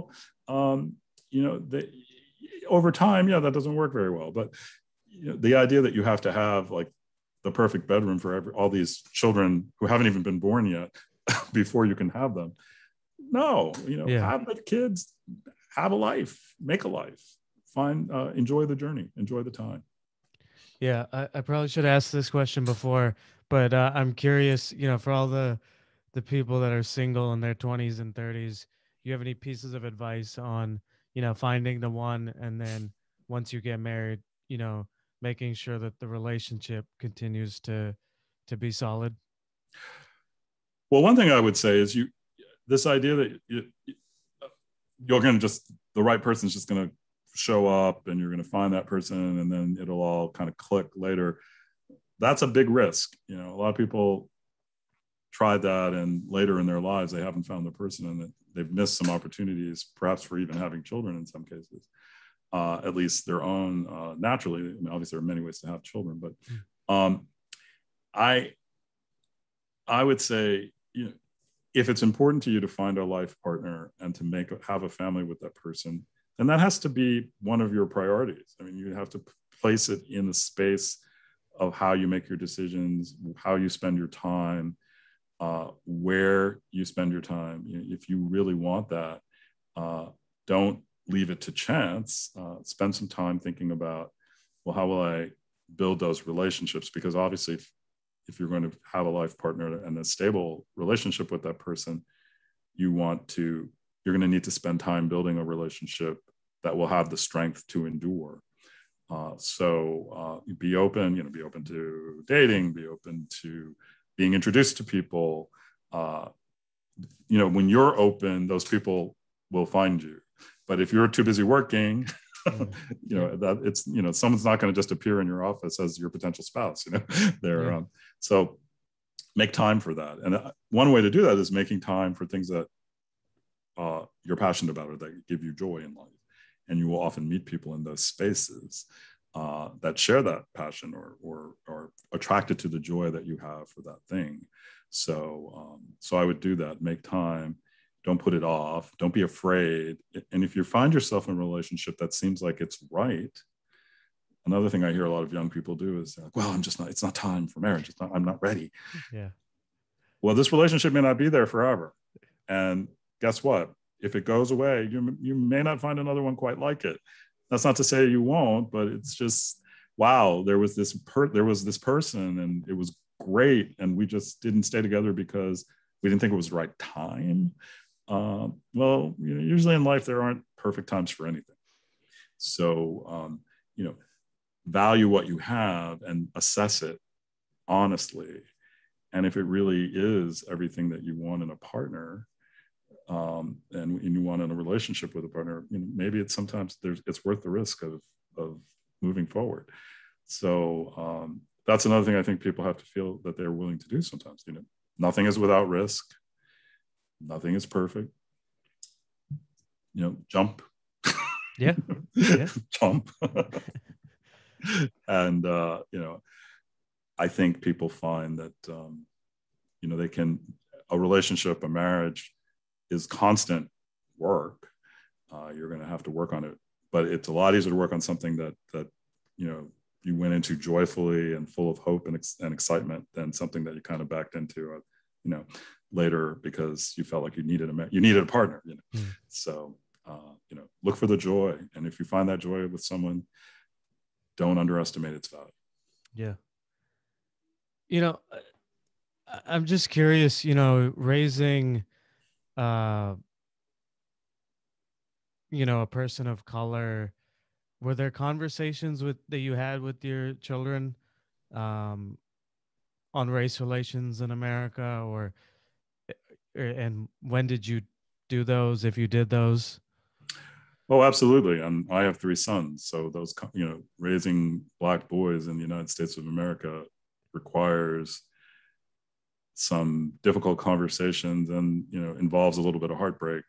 Um, you know, they, over time, yeah, that doesn't work very well. But you know, the idea that you have to have like the perfect bedroom for every, all these children who haven't even been born yet before you can have them. No, you know, yeah. Have the kids, have a life, make a life, find, uh, enjoy the journey, enjoy the time. Yeah, I, I probably should ask this question before, but uh, I'm curious, you know, for all the the people that are single in their twenties and thirties, do you have any pieces of advice on, you know, finding the one, and then once you get married, you know, making sure that the relationship continues to to be solid? Well, one thing I would say is you, this idea that you, you're going to just, the right person's just going to show up and you're going to find that person and then it'll all kind of click later. That's a big risk. You know, a lot of people tried that and later in their lives, they haven't found the person and they've missed some opportunities, perhaps for even having children in some cases, uh, at least their own uh, naturally. I mean, obviously there are many ways to have children, but um, I, I would say, you know, if it's important to you to find a life partner and to make have a family with that person, then that has to be one of your priorities. I mean, you have to place it in the space of how you make your decisions, how you spend your time, uh, where you spend your time. You know, if you really want that, uh, don't leave it to chance. Uh, spend some time thinking about, well, how will I build those relationships? Because obviously, if, if you're going to have a life partner and a stable relationship with that person, you want to, you're going to need to spend time building a relationship that will have the strength to endure. Uh, so uh, be open, you know, be open to dating, be open to being introduced to people. Uh, you know, when you're open, those people will find you. But if you're too busy working, you know, that it's, you know, someone's not going to just appear in your office as your potential spouse, you know, they're, yeah. um, so make time for that. And uh, one way to do that is making time for things that uh, you're passionate about or that give you joy in life. And you will often meet people in those spaces uh, that share that passion or, or, or attracted to the joy that you have for that thing. So, um, so I would do that, make time. Don't put it off. Don't be afraid. And if you find yourself in a relationship that seems like it's right, another thing I hear a lot of young people do is like, well, I'm just not, it's not time for marriage. It's not, I'm not ready. Yeah. Well, this relationship may not be there forever. And guess what? If it goes away, you, you may not find another one quite like it. That's not to say you won't, but it's just, wow, there was this per, there was this person and it was great. And we just didn't stay together because we didn't think it was the right time. Um, well, you know, usually in life, there aren't perfect times for anything. So, um, you know, value what you have and assess it honestly. And if it really is everything that you want in a partner, um, and, and you want in a relationship with a partner, you know, maybe it's sometimes there's, it's worth the risk of, of moving forward. So um, that's another thing I think people have to feel that they're willing to do sometimes. You know, nothing is without risk. Nothing is perfect. You know, jump. Yeah. Yeah. Jump. And, uh, you know, I think people find that, um, you know, they can, a relationship, a marriage is constant work. Uh, you're going to have to work on it, but it's a lot easier to work on something that, that, you know, you went into joyfully and full of hope and, ex- and excitement than something that you kind of backed into, uh, you know, later because you felt like you needed a you needed a partner, you know. Mm. So uh, you know, look for the joy, and if you find that joy with someone, don't underestimate its value. Yeah. You know, I'm just curious. You know, raising, uh, you know, a person of color. Were there conversations with that you had with your children um, on race relations in America, or? And when did you do those, if you did those? Oh, absolutely. And I have three sons. So those, you know, raising Black boys in the United States of America requires some difficult conversations and, you know, involves a little bit of heartbreak,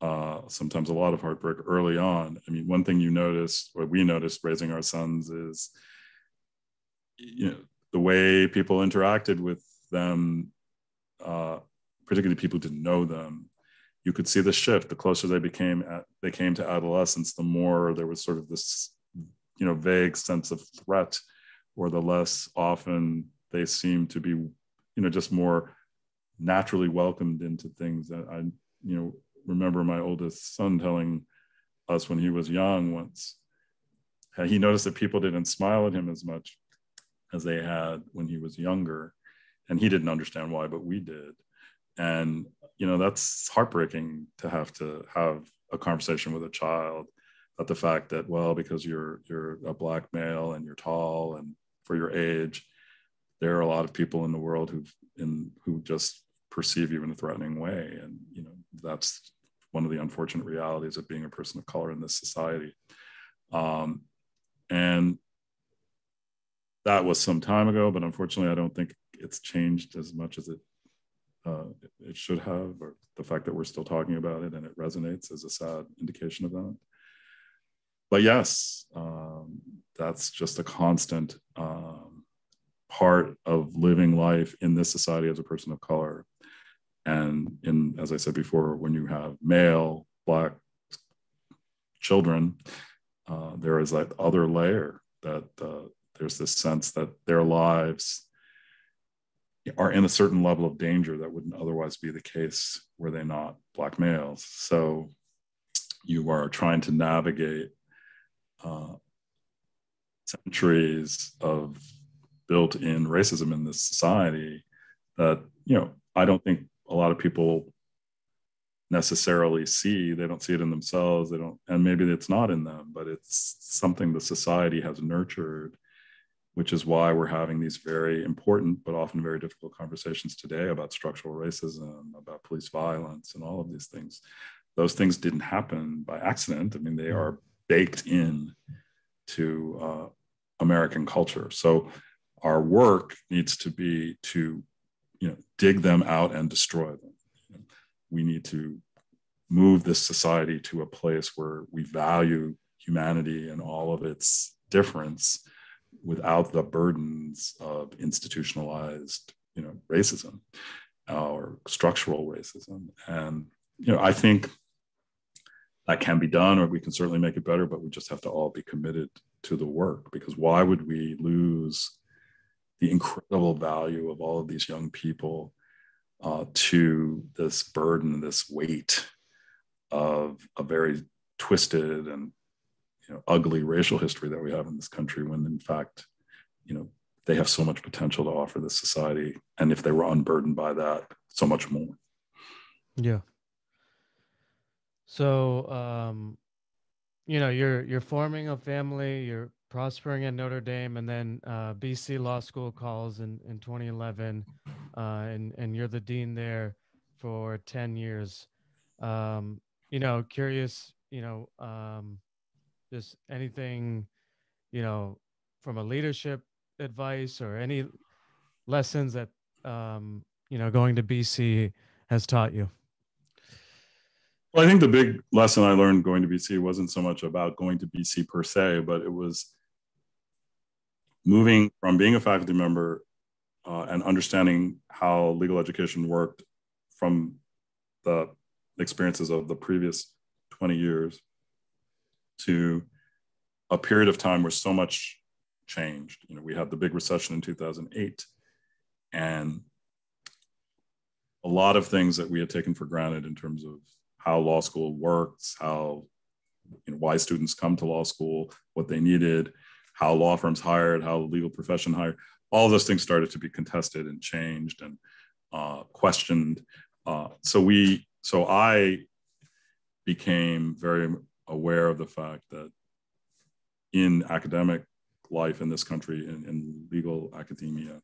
uh, sometimes a lot of heartbreak early on. I mean, one thing you notice, or we noticed raising our sons is, you know, the way people interacted with them, uh, particularly people who didn't know them, you could see the shift. The closer they became, at, they came to adolescence, the more there was sort of this, you know, vague sense of threat, or the less often they seemed to be, you know, just more naturally welcomed into things. That I, you know, remember my oldest son telling us when he was young once, he noticed that people didn't smile at him as much as they had when he was younger. And he didn't understand why, but we did. And, you know, that's heartbreaking to have to have a conversation with a child about the fact that, well, because you're, you're a Black male and you're tall and for your age, there are a lot of people in the world who've, in, who just perceive you in a threatening way. And, you know, that's one of the unfortunate realities of being a person of color in this society. Um, and that was some time ago, but unfortunately, I don't think it's changed as much as it, uh, it should have, or the fact that we're still talking about it and it resonates is a sad indication of that. But yes, um, that's just a constant um, part of living life in this society as a person of color. And in, as I said before, when you have male Black children, uh, there is that other layer that uh, there's this sense that their lives are in a certain level of danger that wouldn't otherwise be the case were they not Black males. So you are trying to navigate uh, centuries of built-in racism in this society that, you know, I don't think a lot of people necessarily see. They don't see it in themselves. They don't, and maybe it's not in them, but it's something the society has nurtured, which is why we're having these very important, but often very difficult conversations today about structural racism, about police violence, and all of these things. Those things didn't happen by accident. I mean, they are baked in to uh, American culture. So our work needs to be to, you know, dig them out and destroy them. We need to move this society to a place where we value humanity and all of its difference without the burdens of institutionalized, you know, racism uh, or structural racism. And, you know, I think that can be done, or we can certainly make it better, but we just have to all be committed to the work, because why would we lose the incredible value of all of these young people uh, to this burden, this weight of a very twisted and, you know, ugly racial history that we have in this country, when in fact, you know, they have so much potential to offer this society. And if they were unburdened by that, so much more. Yeah. So, um, you know, you're, you're forming a family, you're prospering at Notre Dame, and then uh, B C Law School calls in, in twenty eleven, uh, and, and you're the dean there for ten years. Um, you know, curious, you know, um, just anything, you know, from a leadership advice or any lessons that, um, you know, going to B C has taught you? Well, I think the big lesson I learned going to B C wasn't so much about going to B C per se, but it was moving from being a faculty member uh, and understanding how legal education worked from the experiences of the previous twenty years to a period of time where so much changed. You know, we had the big recession in two thousand eight, and a lot of things that we had taken for granted in terms of how law school works, how, you know, why students come to law school, what they needed, how law firms hired, how the legal profession hired, all those things started to be contested and changed and uh, questioned. Uh, so we, so I became very aware of the fact that in academic life in this country, in, in legal academia,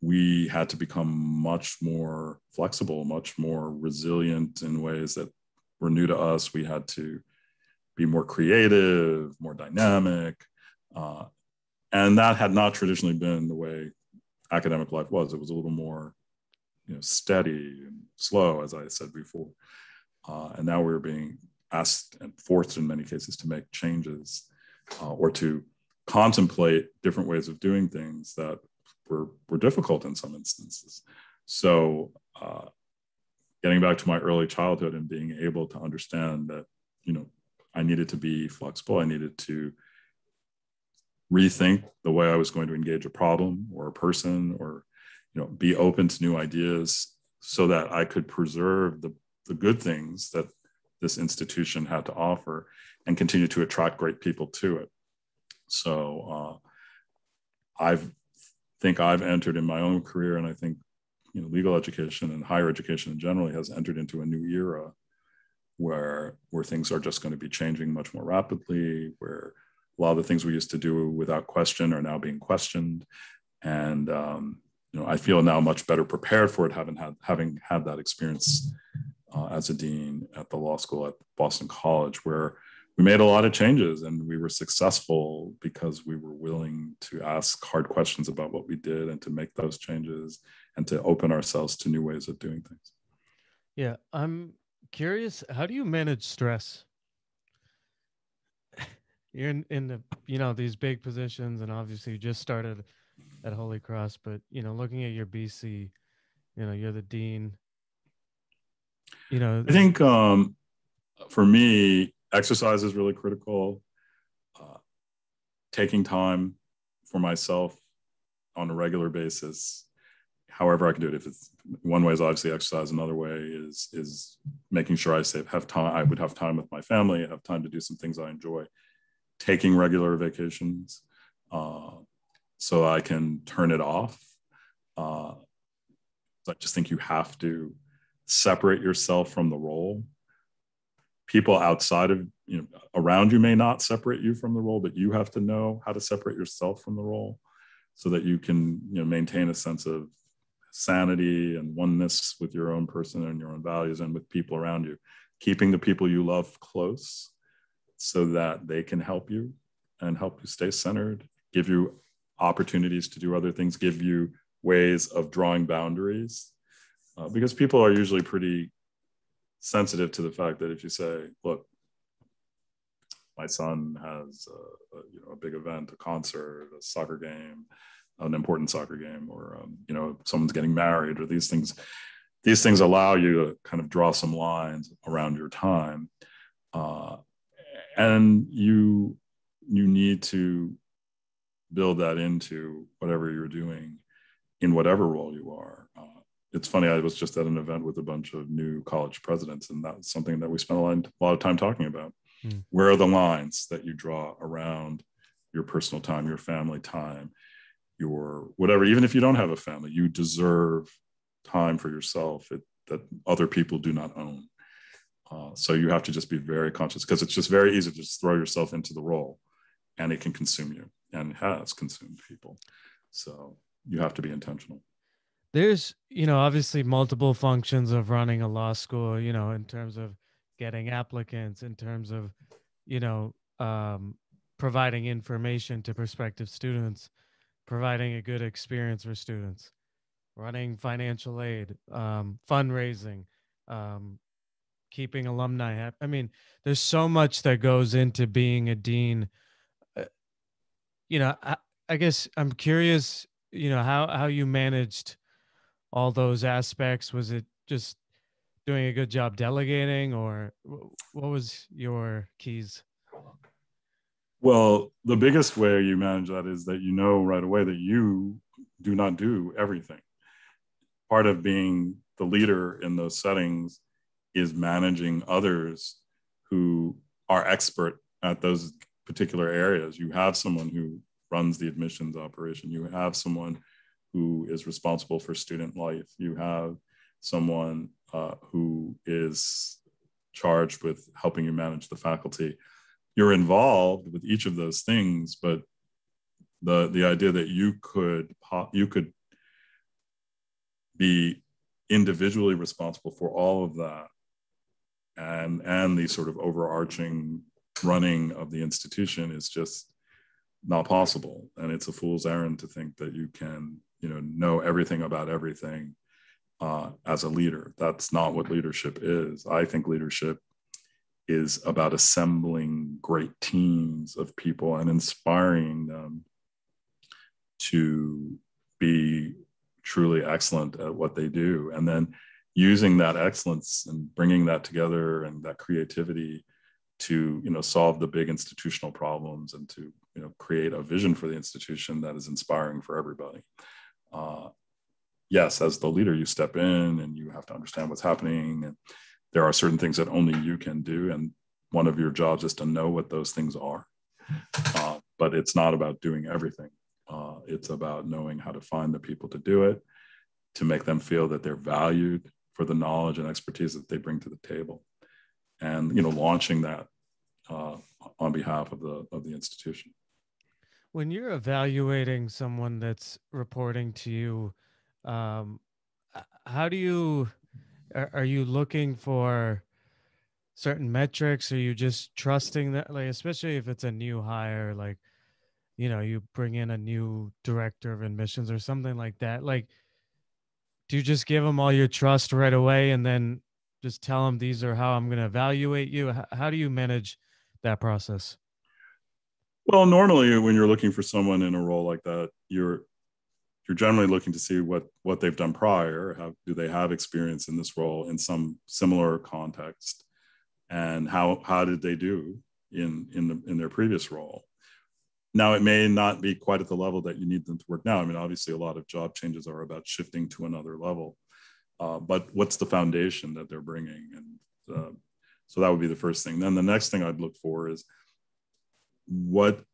we had to become much more flexible, much more resilient in ways that were new to us. We had to be more creative, more dynamic. Uh, and that had not traditionally been the way academic life was. It was a little more, you know, steady and slow, as I said before. Uh, and now we were being asked and forced in many cases to make changes uh, or to contemplate different ways of doing things that were, were difficult in some instances. So uh, getting back to my early childhood and being able to understand that, you know, I needed to be flexible. I needed to rethink the way I was going to engage a problem or a person, or, you know, be open to new ideas so that I could preserve the, the good things that this institution had to offer and continue to attract great people to it. So uh, I think I've entered in my own career, and I think you know, legal education and higher education generally has entered into a new era where where things are just going to be changing much more rapidly, where a lot of the things we used to do without question are now being questioned. And um, you know, I feel now much better prepared for it, having had, having had that experience uh, as a dean at the law school at Boston College, where we made a lot of changes and we were successful because we were willing to ask hard questions about what we did and to make those changes and to open ourselves to new ways of doing things. Yeah, I'm curious, how do you manage stress? You're in, in the, you know, these big positions, and obviously you just started at Holy Cross, but, you know, looking at your B C, you know, you're the dean, you know. I think um, for me, exercise is really critical. Uh, taking time for myself on a regular basis, however I can do it. If it's one way is obviously exercise, another way is is making sure I save have time. I would have time with my family, have time to do some things I enjoy. Taking regular vacations, uh, so I can turn it off. Uh, I just think you have to separate yourself from the role. People outside of, you know, around you may not separate you from the role, but you have to know how to separate yourself from the role so that you can, you know, maintain a sense of sanity and oneness with your own person and your own values and with people around you. Keeping the people you love close so that they can help you and help you stay centered, give you opportunities to do other things, give you ways of drawing boundaries, uh, because people are usually pretty sensitive to the fact that if you say, look, my son has a, a, you know, a big event, a concert, a soccer game, an important soccer game, or, um, you know, someone's getting married, or these things, these things allow you to kind of draw some lines around your time. Uh, and you, you need to build that into whatever you're doing in whatever role you are. Uh, It's funny, I was just at an event with a bunch of new college presidents, and that's something that we spent a lot, a lot of time talking about. Mm. Where are the lines that you draw around your personal time, your family time, your whatever? Even if you don't have a family, you deserve time for yourself it, that other people do not own. Uh, so you have to just be very conscious, because it's just very easy to just throw yourself into the role, and it can consume you and has consumed people. So you have to be intentional. There's, you know, obviously multiple functions of running a law school, you know, in terms of getting applicants, in terms of, you know, um, providing information to prospective students, providing a good experience for students, running financial aid, um, fundraising, um, keeping alumni happy. I mean, there's so much that goes into being a dean. Uh, you know, I, I guess I'm curious, you know, how, how you managed all those aspects. Was it just doing a good job delegating, or what was your keys? Well, the biggest way you manage that is that you know right away that you do not do everything. Part of being the leader in those settings is managing others who are expert at those particular areas. You have someone who runs the admissions operation. You have someone who is responsible for student life. You have someone uh, who is charged with helping you manage the faculty. You're involved with each of those things, but the, the idea that you could, you could be individually responsible for all of that and, and the sort of overarching running of the institution is just not possible. And it's a fool's errand to think that you can you know, know everything about everything uh, as a leader. That's not what leadership is. I think leadership is about assembling great teams of people and inspiring them to be truly excellent at what they do. And then using that excellence and bringing that together and that creativity to, you know, solve the big institutional problems and to, you know, create a vision for the institution that is inspiring for everybody. Uh, yes, as the leader, you step in and you have to understand what's happening. And there are certain things that only you can do. And one of your jobs is to know what those things are. Uh, but it's not about doing everything. Uh, it's about knowing how to find the people to do it, to make them feel that they're valued for the knowledge and expertise that they bring to the table, and you know, launching that uh, on behalf of the of the institution. When you're evaluating someone that's reporting to you, um, how do you are, are you looking for certain metrics? Are you just trusting that, like, especially if it's a new hire, like, you know, you bring in a new director of admissions or something like that? Like, do you just give them all your trust right away and then just tell them these are how I'm going to evaluate you? How, how do you manage that process? Well, normally when you're looking for someone in a role like that, you're you're generally looking to see what what they've done prior. How do they have experience in this role in some similar context, and how how did they do in in the in their previous role? Now, it may not be quite at the level that you need them to work now. I mean, obviously, a lot of job changes are about shifting to another level. Uh, but what's the foundation that they're bringing? And uh, so that would be the first thing. Then the next thing I'd look for is, what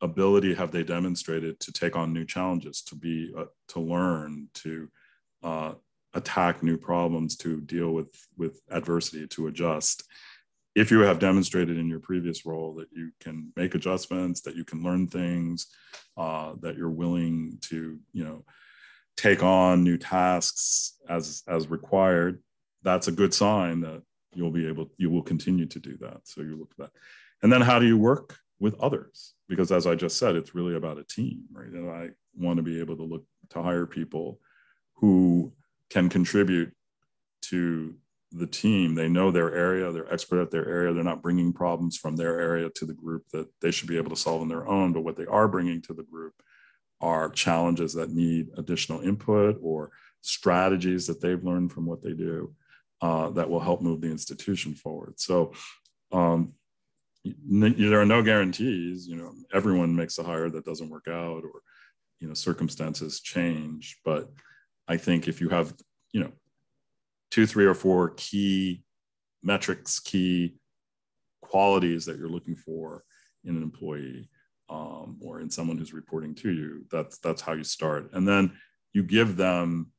ability have they demonstrated to take on new challenges, to be, uh, to learn, to uh, attack new problems, to deal with, with adversity, to adjust? If you have demonstrated in your previous role that you can make adjustments, that you can learn things, uh, that you're willing to, you know, take on new tasks as as required, that's a good sign that you'll be able, you will continue to do that. So you look at that. And then how do you work with others? Because as I just said, it's really about a team, right? And I want to be able to look to hire people who can contribute to the team. They know their area, they're expert at their area, they're not bringing problems from their area to the group that they should be able to solve on their own, but what they are bringing to the group are challenges that need additional input or strategies that they've learned from what they do uh, that will help move the institution forward. So um, there are no guarantees. You know, everyone makes a hire that doesn't work out, or, you know, circumstances change. But I think if you have, you know, two, three, or four key metrics, key qualities that you're looking for in an employee um, or in someone who's reporting to you, that's, that's how you start. And then you give them,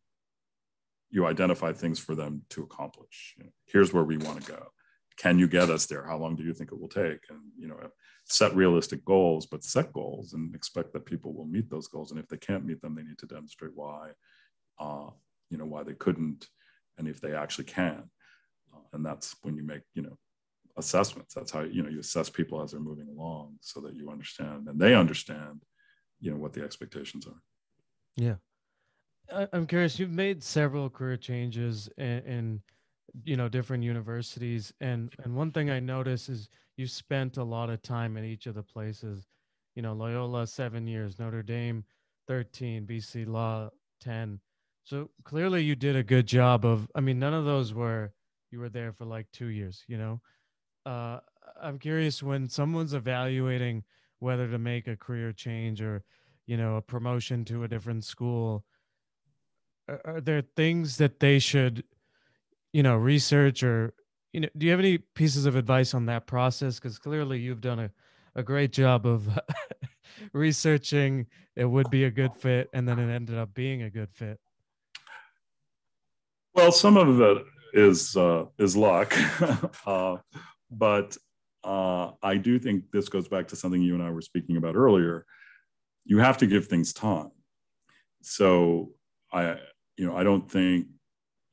you identify things for them to accomplish. You know, here's where we want to go. Can you get us there? How long do you think it will take? And, you know, set realistic goals, but set goals and expect that people will meet those goals. And if they can't meet them, they need to demonstrate why, uh, you know, why they couldn't, and if they actually can. Uh, and that's when you make, you know, assessments. That's how, you know, you assess people as they're moving along, so that you understand and they understand, you know, what the expectations are. Yeah. I, I'm curious, you've made several career changes in, in, you know, different universities. And, and one thing I noticed is you spent a lot of time in each of the places, you know, Loyola, seven years, Notre Dame, thirteen, B C Law, ten. So clearly you did a good job of, I mean, none of those were, you were there for like two years, you know? Uh, I'm curious, when someone's evaluating whether to make a career change or, you know, a promotion to a different school, are, are there things that they should, you know, research or, you know, do you have any pieces of advice on that process? Because clearly you've done a, a great job of researching it would be a good fit, and then it ended up being a good fit. Well, some of it is uh, is luck, uh, but uh, I do think this goes back to something you and I were speaking about earlier. You have to give things time. So I, you know, I don't think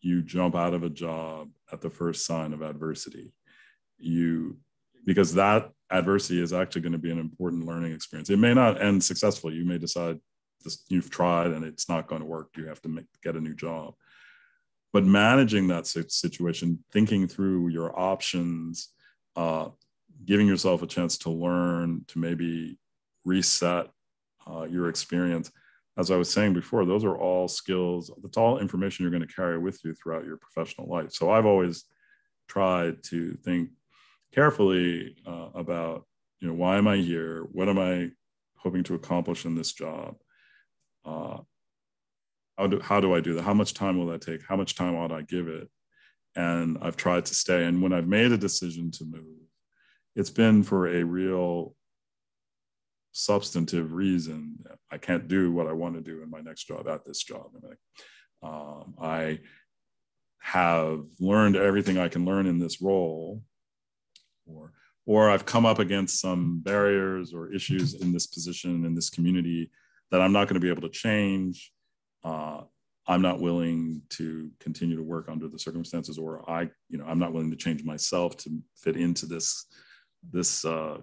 you jump out of a job at the first sign of adversity. You, because that adversity is actually going to be an important learning experience. It may not end successfully. You may decide this, you've tried and it's not going to work. You have to make, get a new job. But managing that situation, thinking through your options, uh, giving yourself a chance to learn, to maybe reset uh, your experience. As I was saying before, those are all skills. That's all information you're going to carry with you throughout your professional life. So I've always tried to think carefully uh, about, you know, why am I here? What am I hoping to accomplish in this job? Uh, How do, how do I do that? How much time will that take? How much time ought I give it? And I've tried to stay. And when I've made a decision to move, it's been for a real substantive reason. I can't do what I want to do in my next job at this job. Um, I have learned everything I can learn in this role, or, or I've come up against some barriers or issues in this position, in this community that I'm not going to be able to change. Uh, I'm not willing to continue to work under the circumstances, or I, you know, I'm not willing to change myself to fit into this, this uh,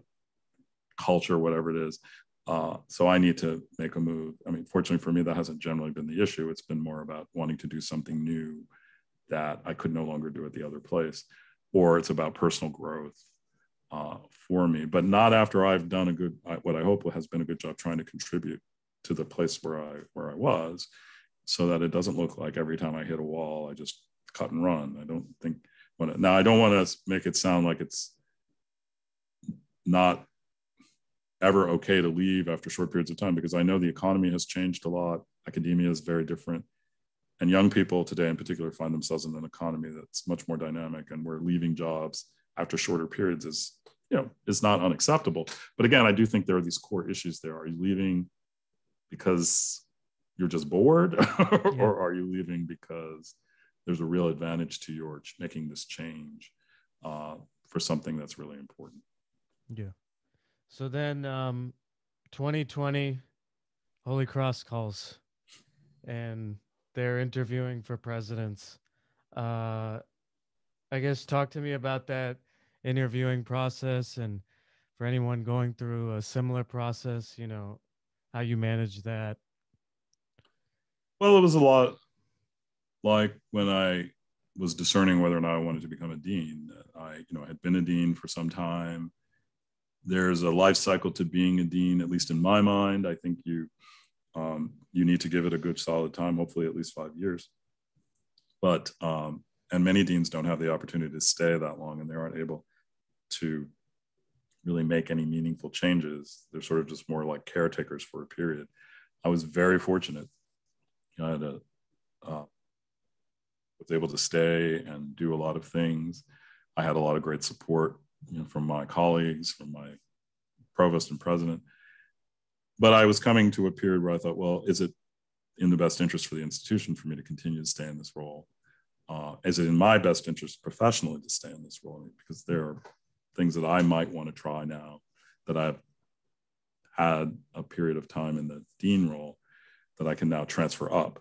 culture, whatever it is. Uh, so I need to make a move. I mean, fortunately for me, that hasn't generally been the issue. It's been more about wanting to do something new that I could no longer do at the other place, or it's about personal growth uh, for me, but not after I've done a good, what I hope has been a good job trying to contribute to the place where I, where I was, so that it doesn't look like every time I hit a wall, I just cut and run. I don't think, when it, now I don't want to make it sound like it's not ever okay to leave after short periods of time, because I know the economy has changed a lot. Academia is very different. And young people today in particular find themselves in an economy that's much more dynamic, and where leaving jobs after shorter periods is, you know, is not unacceptable. But again, I do think there are these core issues there. Are you leaving because you're just bored or are you leaving because there's a real advantage to your making this change uh, for something that's really important? Yeah. So then um, twenty twenty, Holy Cross calls and they're interviewing for presidents. Uh, I guess talk to me about that interviewing process, and for anyone going through a similar process, you know, how you manage that. Well, it was a lot like when I was discerning whether or not I wanted to become a dean. I, you know, I had been a dean for some time. There's a life cycle to being a dean, at least in my mind. I think you um, you need to give it a good solid time, hopefully at least five years. But, um, and many deans don't have the opportunity to stay that long, and they aren't able to really make any meaningful changes. They're sort of just more like caretakers for a period. I was very fortunate. You know, I had a, uh, was able to stay and do a lot of things. I had a lot of great support, you know, from my colleagues, from my provost and president. But I was coming to a period where I thought, well, is it in the best interest for the institution for me to continue to stay in this role? Uh, is it in my best interest professionally to stay in this role? Because there are things that I might want to try now that I've had a period of time in the dean role that I can now transfer up.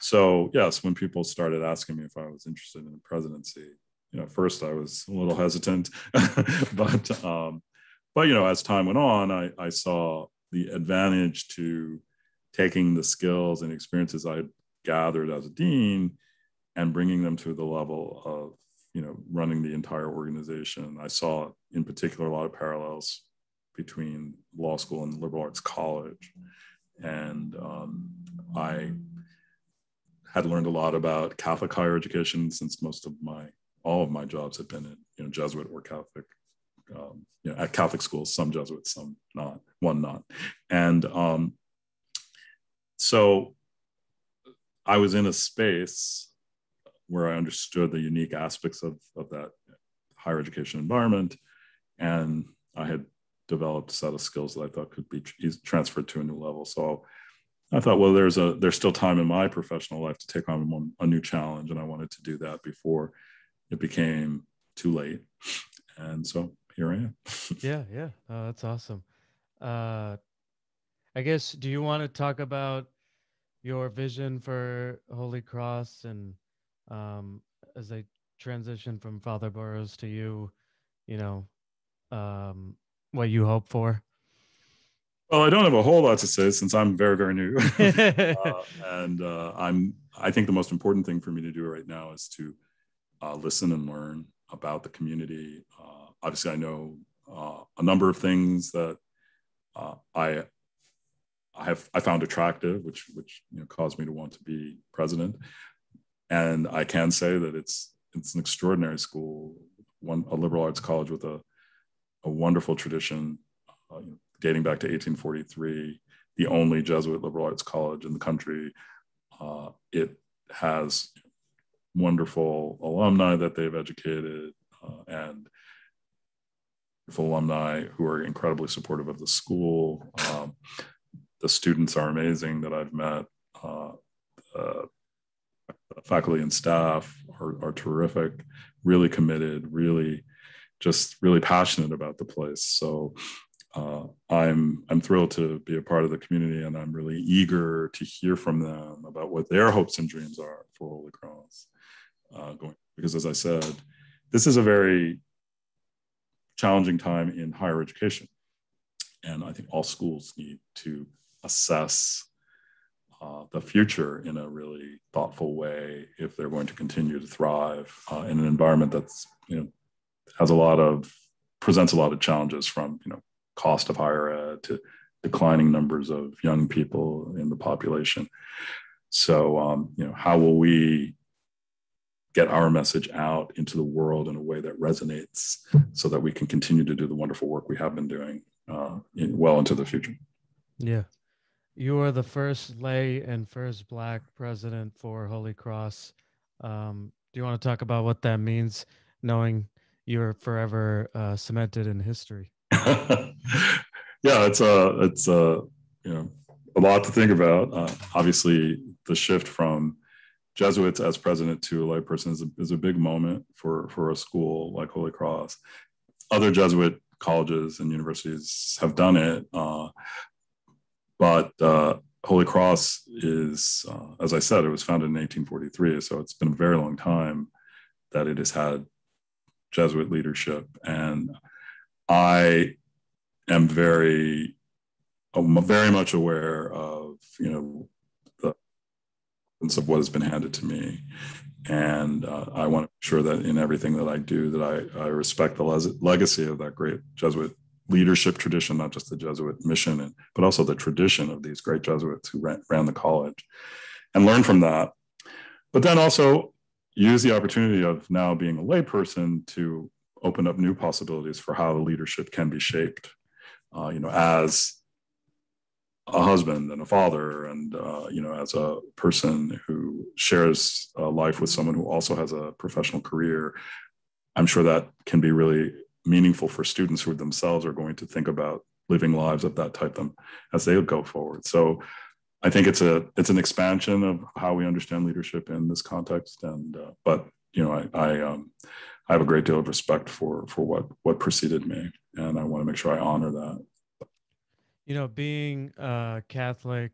So yes, when people started asking me if I was interested in the presidency, you know, first I was a little hesitant, but, um, but, you know, as time went on, I, I saw the advantage to taking the skills and experiences I had gathered as a dean and bringing them to the level of, you know, running the entire organization. I saw in particular a lot of parallels between law school and liberal arts college. And um, I had learned a lot about Catholic higher education, since most of my, all of my jobs had been in, you know, Jesuit or Catholic, um, you know, at Catholic schools, some Jesuits, some not, one not. And um, so I was in a space where I understood the unique aspects of, of that higher education environment. And I had developed a set of skills that I thought could be transferred to a new level. So I thought, well, there's a there's still time in my professional life to take on a new challenge. And I wanted to do that before it became too late. And so here I am. Yeah, yeah. Oh, that's awesome. Uh, I guess, do you want to talk about your vision for Holy Cross, and Um, as I transition from Father Burroughs to you, you know, um, what you hope for? Well, I don't have a whole lot to say, since I'm very, very new. uh, and uh, I'm, I think the most important thing for me to do right now is to uh, listen and learn about the community. Uh, obviously, I know uh, a number of things that uh, I I have I found attractive, which which you know, caused me to want to be president. And I can say that it's it's an extraordinary school, one a liberal arts college with a, a wonderful tradition uh, dating back to eighteen forty-three, the only Jesuit liberal arts college in the country. Uh, it has wonderful alumni that they've educated, uh, and with alumni who are incredibly supportive of the school. Um, the students are amazing that I've met. Uh, uh, faculty and staff are, are terrific, really committed, really just really passionate about the place. So uh, I'm, I'm thrilled to be a part of the community, and I'm really eager to hear from them about what their hopes and dreams are for Holy Cross. Uh, going, because as I said, this is a very challenging time in higher education. And I think all schools need to assess Uh, the future in a really thoughtful way if they're going to continue to thrive uh, in an environment that's, you know, has a lot of, presents a lot of challenges, from, you know, cost of higher ed to declining numbers of young people in the population. So, um, you know, how will we get our message out into the world in a way that resonates so that we can continue to do the wonderful work we have been doing uh, in, well into the future? Yeah. You are the first lay and first Black president for Holy Cross. Um, do you want to talk about what that means, knowing you're forever uh, cemented in history? Yeah, it's a, it's a, you know, a lot to think about. Uh, obviously, the shift from Jesuits as president to a layperson is a, is a big moment for, for a school like Holy Cross. Other Jesuit colleges and universities have done it. Uh, But uh, Holy Cross is, uh, as I said, it was founded in eighteen forty-three. So it's been a very long time that it has had Jesuit leadership. And I am very, I'm very much aware of, you know, the importance of what has been handed to me. And uh, I want to make sure that in everything that I do, that I, I respect the le- legacy of that great Jesuit leadership tradition, not just the Jesuit mission, and, but also the tradition of these great Jesuits who ran, ran the college, and learn from that. But then also use the opportunity of now being a layperson to open up new possibilities for how leadership can be shaped, uh, you know, as a husband and a father, and, uh, you know, as a person who shares a life with someone who also has a professional career. I'm sure that can be really meaningful for students who themselves are going to think about living lives of that type them as they go forward. So I think it's a it's an expansion of how we understand leadership in this context. And uh, but you know I I, um, I have a great deal of respect for for what what preceded me, and I want to make sure I honor that. You know, being uh, Catholic,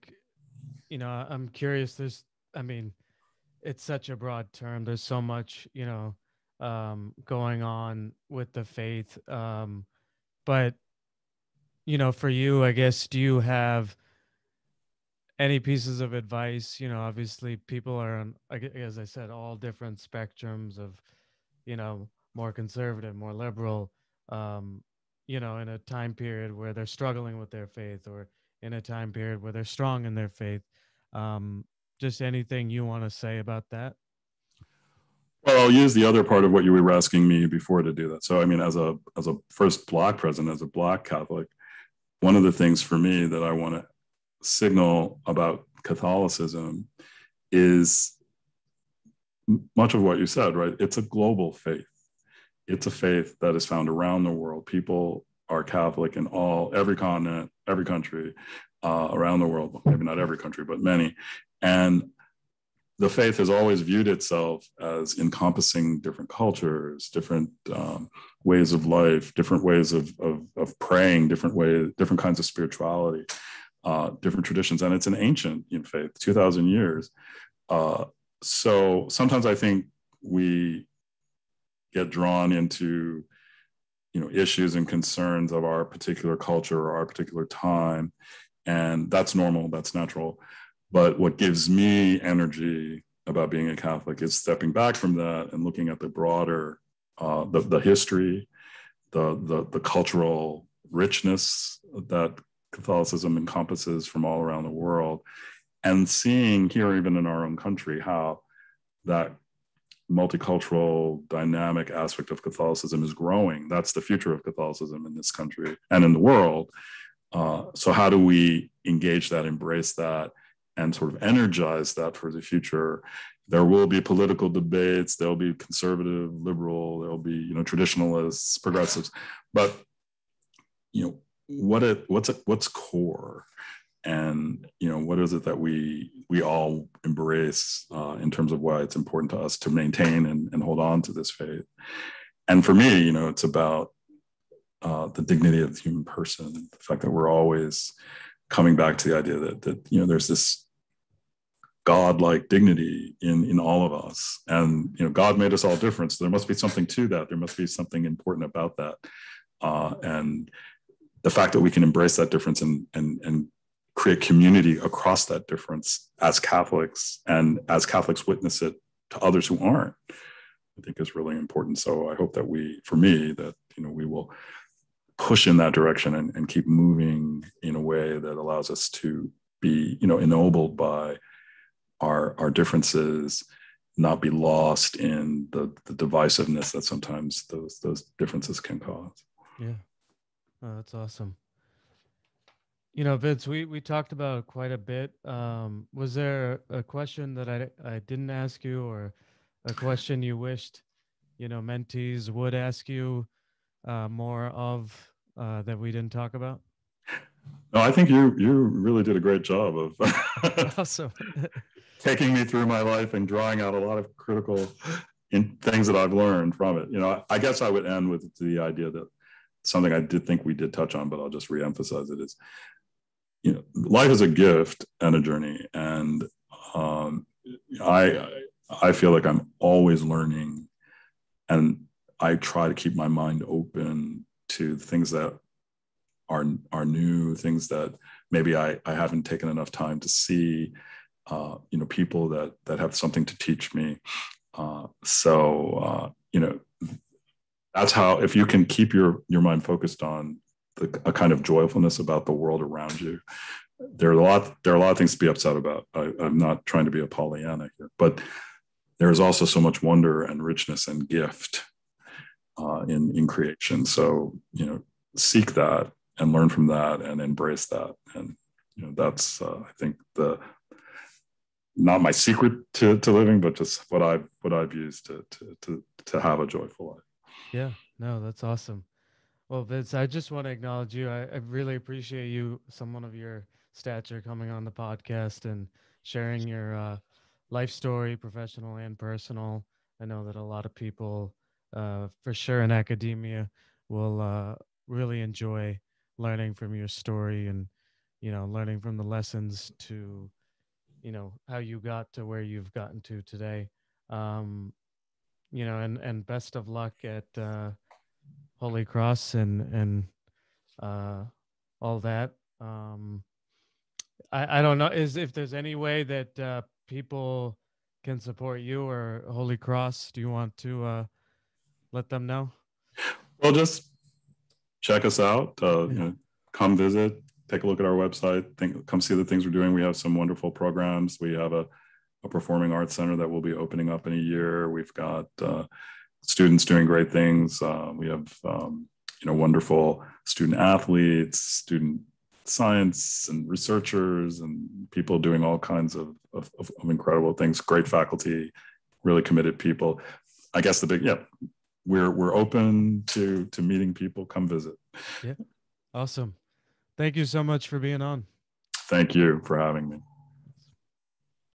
you know, I'm curious. There's I mean, it's such a broad term. There's so much, you know, um going on with the faith, um but you know, for you, I guess, do you have any pieces of advice? You know, obviously people are on, as I said, all different spectrums of, you know, more conservative, more liberal, um you know, in a time period where they're struggling with their faith, or in a time period where they're strong in their faith, um just anything you want to say about that? Well, I'll use the other part of what you were asking me before to do that. So, I mean, as a as a first Black president, as a Black Catholic, one of the things for me that I want to signal about Catholicism is much of what you said, right? It's a global faith. It's a faith that is found around the world. People are Catholic in all, every continent, every country uh, around the world. Maybe not every country, but many. And the faith has always viewed itself as encompassing different cultures, different um, ways of life, different ways of, of, of praying, different ways, different kinds of spirituality, uh, different traditions. And it's an ancient in faith, two thousand years. Uh, so sometimes I think we get drawn into, you know, issues and concerns of our particular culture or our particular time. And that's normal, that's natural. But what gives me energy about being a Catholic is stepping back from that and looking at the broader, uh, the, the history, the, the, the cultural richness that Catholicism encompasses from all around the world, and seeing here, even in our own country, how that multicultural dynamic aspect of Catholicism is growing. That's the future of Catholicism in this country and in the world. Uh, so how do we engage that, embrace that, and sort of energize that for the future? There will be political debates, there'll be conservative, liberal, there'll be, you know, traditionalists, progressives, but you know, what a, what's a, what's core, and you know, what is it that we we all embrace uh, in terms of why it's important to us to maintain and, and hold on to this faith. And for me, you know, it's about uh, the dignity of the human person, the fact that we're always coming back to the idea that that you know, there's this God-like dignity in, in all of us. And, you know, God made us all different. So there must be something to that. There must be something important about that. Uh, and the fact that we can embrace that difference and, and, and create community across that difference as Catholics, and as Catholics witness it to others who aren't, I think is really important. So I hope that we, for me, that, you know, we will push in that direction and, and keep moving in a way that allows us to be, you know, ennobled by Our, our differences, not be lost in the, the divisiveness that sometimes those those differences can cause. Yeah, oh, that's awesome. You know, Vince, we we talked about quite a bit. Um, was there a question that I I didn't ask you, or a question you wished, you know, mentees would ask you uh, more of uh, that we didn't talk about? No, I think you you really did a great job of awesome. taking me through my life and drawing out a lot of critical in things that I've learned from it. You know, I, I guess I would end with the idea that something I did think we did touch on, but I'll just reemphasize it is, you know, life is a gift and a journey. And um, I I feel like I'm always learning, and I try to keep my mind open to things that Are, are new, things that maybe I, I haven't taken enough time to see, uh, you know, people that that have something to teach me. Uh, so, uh, you know, that's how, if you can keep your, your mind focused on the, a kind of joyfulness about the world around you, there are a lot, there are a lot of things to be upset about. I, I'm not trying to be a Pollyanna here, but there's also so much wonder and richness and gift uh, in, in creation. So, you know, seek that, and learn from that, and embrace that. And you know, that's uh, I think the not my secret to, to living, but just what I've what I've used to to to to have a joyful life. Yeah, no, that's awesome. Well, Vince, I just want to acknowledge you. I, I really appreciate you, someone of your stature, coming on the podcast and sharing your uh, life story, professional and personal. I know that a lot of people, uh, for sure in academia, will uh, really enjoy learning from your story, and you know, learning from the lessons to, you know, how you got to where you've gotten to today. Um, you know, and and best of luck at uh, Holy Cross and and uh, all that. Um, I I don't know is if there's any way that uh, people can support you or Holy Cross. Do you want to uh, let them know? Well, just. Check us out, uh, you know, come visit, take a look at our website, think, come see the things we're doing. We have some wonderful programs. We have a, a performing arts center that will be opening up in a year. We've got uh, students doing great things. Uh, we have, um, you know, wonderful student athletes, student science and researchers, and people doing all kinds of, of, of incredible things, great faculty, really committed people. I guess the big, yeah. We're we're open to to meeting people. Come visit. Yeah, awesome. Thank you so much for being on. Thank you for having me.